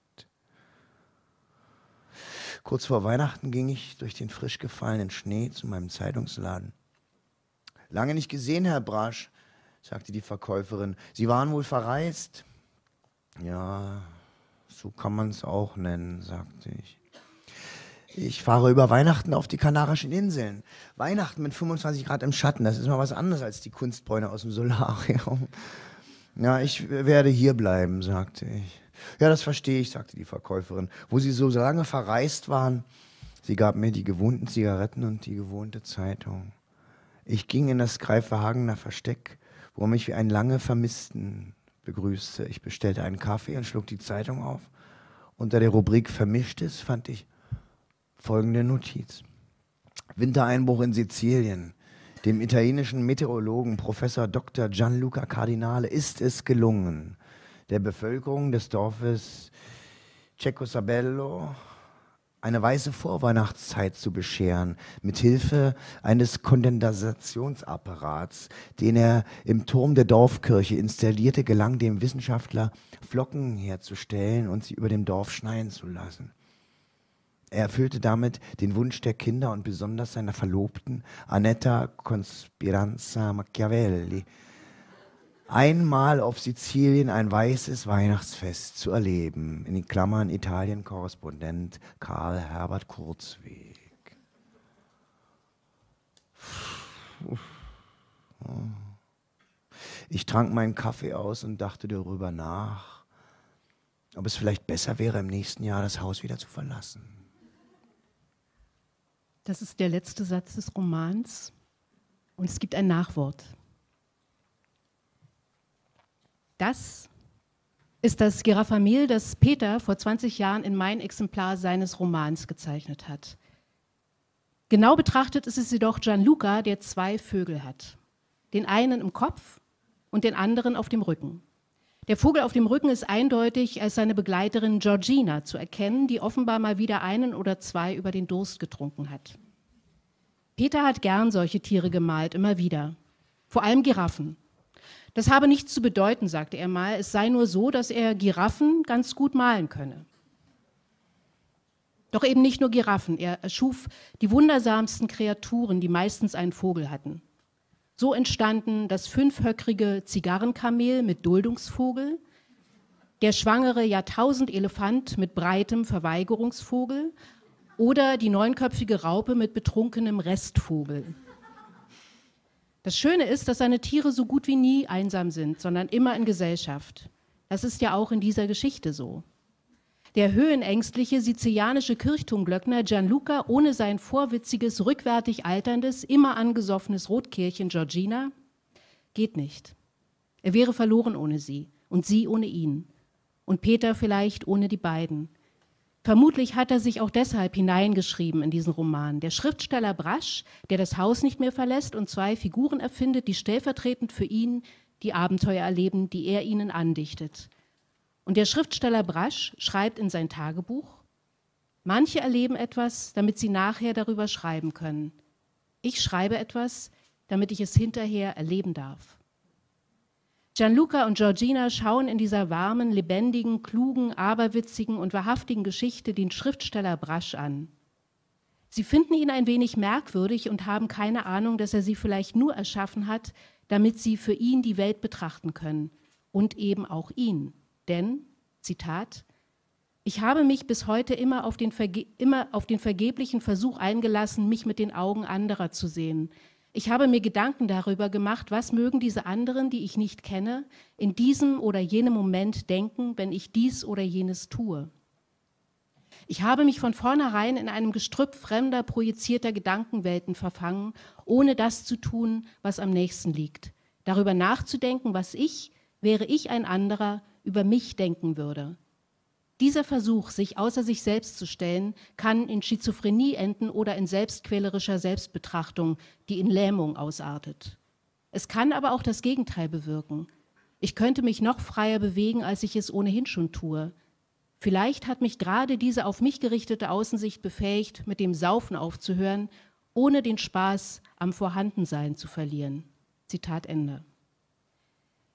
Kurz vor Weihnachten ging ich durch den frisch gefallenen Schnee zu meinem Zeitungsladen. »Lange nicht gesehen, Herr Brasch«, sagte die Verkäuferin. »Sie waren wohl verreist?« »Ja, so kann man es auch nennen«, sagte ich. »Ich fahre über Weihnachten auf die Kanarischen Inseln. Weihnachten mit fünfundzwanzig Grad im Schatten, das ist mal was anderes als die Kunstbräune aus dem Solarium.« »Ja, ich werde hier bleiben«, sagte ich. »Ja, das verstehe ich«, sagte die Verkäuferin. »Wo Sie so lange verreist waren?« Sie gab mir die gewohnten Zigaretten und die gewohnte Zeitung. Ich ging in das Greifenhagener Versteck, wo mich wie einen lange Vermissten begrüßte. Ich bestellte einen Kaffee und schlug die Zeitung auf. Unter der Rubrik Vermischtes fand ich folgende Notiz. Wintereinbruch in Sizilien. Dem italienischen Meteorologen Professor Doktor Gianluca Cardinale ist es gelungen, der Bevölkerung des Dorfes Cecco Sabello eine weiße Vorweihnachtszeit zu bescheren, mit Hilfe eines Kondensationsapparats, den er im Turm der Dorfkirche installierte, gelang dem Wissenschaftler, Flocken herzustellen und sie über dem Dorf schneien zu lassen. Er erfüllte damit den Wunsch der Kinder und besonders seiner Verlobten, Anetta Conspiranza Machiavelli, einmal auf Sizilien ein weißes Weihnachtsfest zu erleben. In den Klammern Italien-Korrespondent Karl Herbert Kurzweg. Ich trank meinen Kaffee aus und dachte darüber nach, ob es vielleicht besser wäre, im nächsten Jahr das Haus wieder zu verlassen. Das ist der letzte Satz des Romans und es gibt ein Nachwort. Das ist das Girafamil, das Peter vor zwanzig Jahren in mein Exemplar seines Romans gezeichnet hat. Genau betrachtet ist es jedoch Gianluca, der zwei Vögel hat. Den einen im Kopf und den anderen auf dem Rücken. Der Vogel auf dem Rücken ist eindeutig als seine Begleiterin Georgina zu erkennen, die offenbar mal wieder einen oder zwei über den Durst getrunken hat. Peter hat gern solche Tiere gemalt, immer wieder. Vor allem Giraffen. Das habe nichts zu bedeuten, sagte er mal. Es sei nur so, dass er Giraffen ganz gut malen könne. Doch eben nicht nur Giraffen. Er erschuf die wundersamsten Kreaturen, die meistens einen Vogel hatten. So entstanden das fünfhöckrige Zigarrenkamel mit Duldungsvogel, der schwangere Jahrtausendelefant mit breitem Verweigerungsvogel oder die neunköpfige Raupe mit betrunkenem Restvogel. Das Schöne ist, dass seine Tiere so gut wie nie einsam sind, sondern immer in Gesellschaft. Das ist ja auch in dieser Geschichte so. Der höhenängstliche sizilianische Kirchturmglöckner Gianluca ohne sein vorwitziges, rückwärtig alterndes, immer angesoffenes Rotkehlchen Georgina geht nicht. Er wäre verloren ohne sie und sie ohne ihn und Peter vielleicht ohne die beiden. Vermutlich hat er sich auch deshalb hineingeschrieben in diesen Roman. Der Schriftsteller Brasch, der das Haus nicht mehr verlässt und zwei Figuren erfindet, die stellvertretend für ihn die Abenteuer erleben, die er ihnen andichtet. Und der Schriftsteller Brasch schreibt in sein Tagebuch, manche erleben etwas, damit sie nachher darüber schreiben können. Ich schreibe etwas, damit ich es hinterher erleben darf. Gianluca und Georgina schauen in dieser warmen, lebendigen, klugen, aberwitzigen und wahrhaftigen Geschichte den Schriftsteller Brasch an. Sie finden ihn ein wenig merkwürdig und haben keine Ahnung, dass er sie vielleicht nur erschaffen hat, damit sie für ihn die Welt betrachten können und eben auch ihn. Denn, Zitat, ich habe mich bis heute immer auf, den Verge- immer auf den vergeblichen Versuch eingelassen, mich mit den Augen anderer zu sehen. Ich habe mir Gedanken darüber gemacht, was mögen diese anderen, die ich nicht kenne, in diesem oder jenem Moment denken, wenn ich dies oder jenes tue. Ich habe mich von vornherein in einem Gestrüpp fremder, projizierter Gedankenwelten verfangen, ohne das zu tun, was am nächsten liegt. Darüber nachzudenken, was ich, wäre ich ein anderer, über mich denken würde. Dieser Versuch, sich außer sich selbst zu stellen, kann in Schizophrenie enden oder in selbstquälerischer Selbstbetrachtung, die in Lähmung ausartet. Es kann aber auch das Gegenteil bewirken. Ich könnte mich noch freier bewegen, als ich es ohnehin schon tue. Vielleicht hat mich gerade diese auf mich gerichtete Außensicht befähigt, mit dem Saufen aufzuhören, ohne den Spaß am Vorhandensein zu verlieren. Zitat Ende.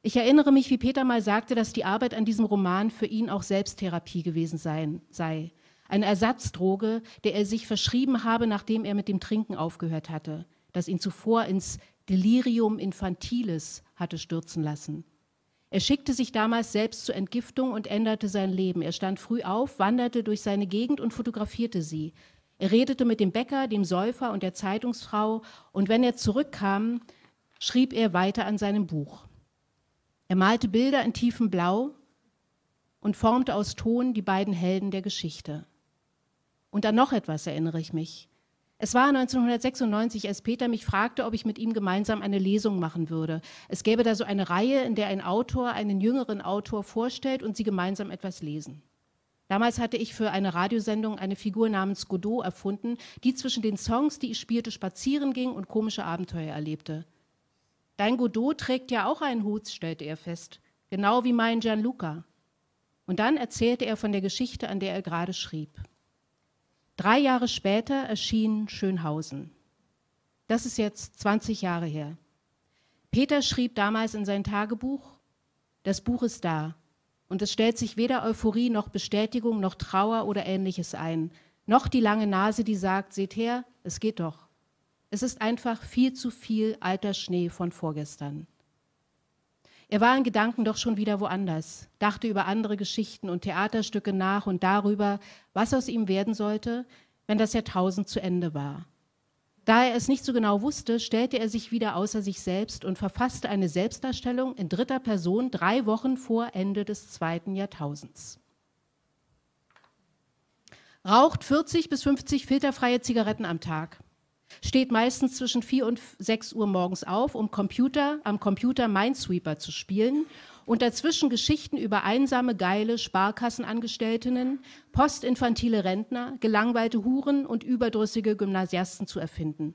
Ich erinnere mich, wie Peter mal sagte, dass die Arbeit an diesem Roman für ihn auch Selbsttherapie gewesen sein, sei. Eine Ersatzdroge, der er sich verschrieben habe, nachdem er mit dem Trinken aufgehört hatte, das ihn zuvor ins Delirium infantilis hatte stürzen lassen. Er schickte sich damals selbst zur Entgiftung und änderte sein Leben. Er stand früh auf, wanderte durch seine Gegend und fotografierte sie. Er redete mit dem Bäcker, dem Säufer und der Zeitungsfrau und wenn er zurückkam, schrieb er weiter an seinem Buch. Er malte Bilder in tiefem Blau und formte aus Ton die beiden Helden der Geschichte. Und an noch etwas erinnere ich mich. Es war neunzehnhundertsechsundneunzig, als Peter mich fragte, ob ich mit ihm gemeinsam eine Lesung machen würde. Es gäbe da so eine Reihe, in der ein Autor einen jüngeren Autor vorstellt und sie gemeinsam etwas lesen. Damals hatte ich für eine Radiosendung eine Figur namens Godot erfunden, die zwischen den Songs, die ich spielte, spazieren ging und komische Abenteuer erlebte. Dein Godot trägt ja auch einen Hut, stellte er fest, genau wie mein Gianluca. Und dann erzählte er von der Geschichte, an der er gerade schrieb. Drei Jahre später erschien Schönhausen. Das ist jetzt zwanzig Jahre her. Peter schrieb damals in sein Tagebuch, das Buch ist da und es stellt sich weder Euphorie noch Bestätigung noch Trauer oder Ähnliches ein, noch die lange Nase, die sagt, seht her, es geht doch. Es ist einfach viel zu viel alter Schnee von vorgestern. Er war in Gedanken doch schon wieder woanders, dachte über andere Geschichten und Theaterstücke nach und darüber, was aus ihm werden sollte, wenn das Jahrtausend zu Ende war. Da er es nicht so genau wusste, stellte er sich wieder außer sich selbst und verfasste eine Selbstdarstellung in dritter Person drei Wochen vor Ende des zweiten Jahrtausends. Raucht vierzig bis fünfzig filterfreie Zigaretten am Tag. Steht meistens zwischen vier und sechs Uhr morgens auf, um Computer, am Computer Minesweeper zu spielen und dazwischen Geschichten über einsame, geile Sparkassenangestellten, postinfantile Rentner, gelangweilte Huren und überdrüssige Gymnasiasten zu erfinden.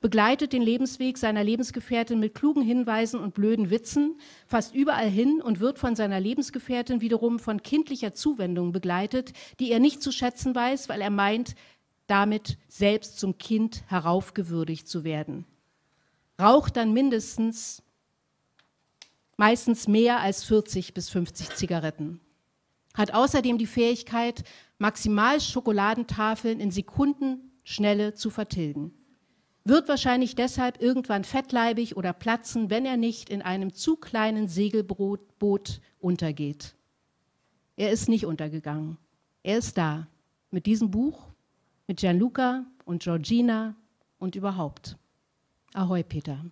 begleitet den Lebensweg seiner Lebensgefährtin mit klugen Hinweisen und blöden Witzen, fast überall hin und wird von seiner Lebensgefährtin wiederum von kindlicher Zuwendung begleitet, die er nicht zu schätzen weiß, weil er meint, damit selbst zum Kind heraufgewürdigt zu werden. Raucht dann mindestens, meistens mehr als vierzig bis fünfzig Zigaretten. Hat außerdem die Fähigkeit, maximal Schokoladentafeln in Sekundenschnelle zu vertilgen. Wird wahrscheinlich deshalb irgendwann fettleibig oder platzen, wenn er nicht in einem zu kleinen Segelboot untergeht. Er ist nicht untergegangen. Er ist da. Mit diesem Buch, mit Gianluca und Georgina und überhaupt. Ahoi, Peter.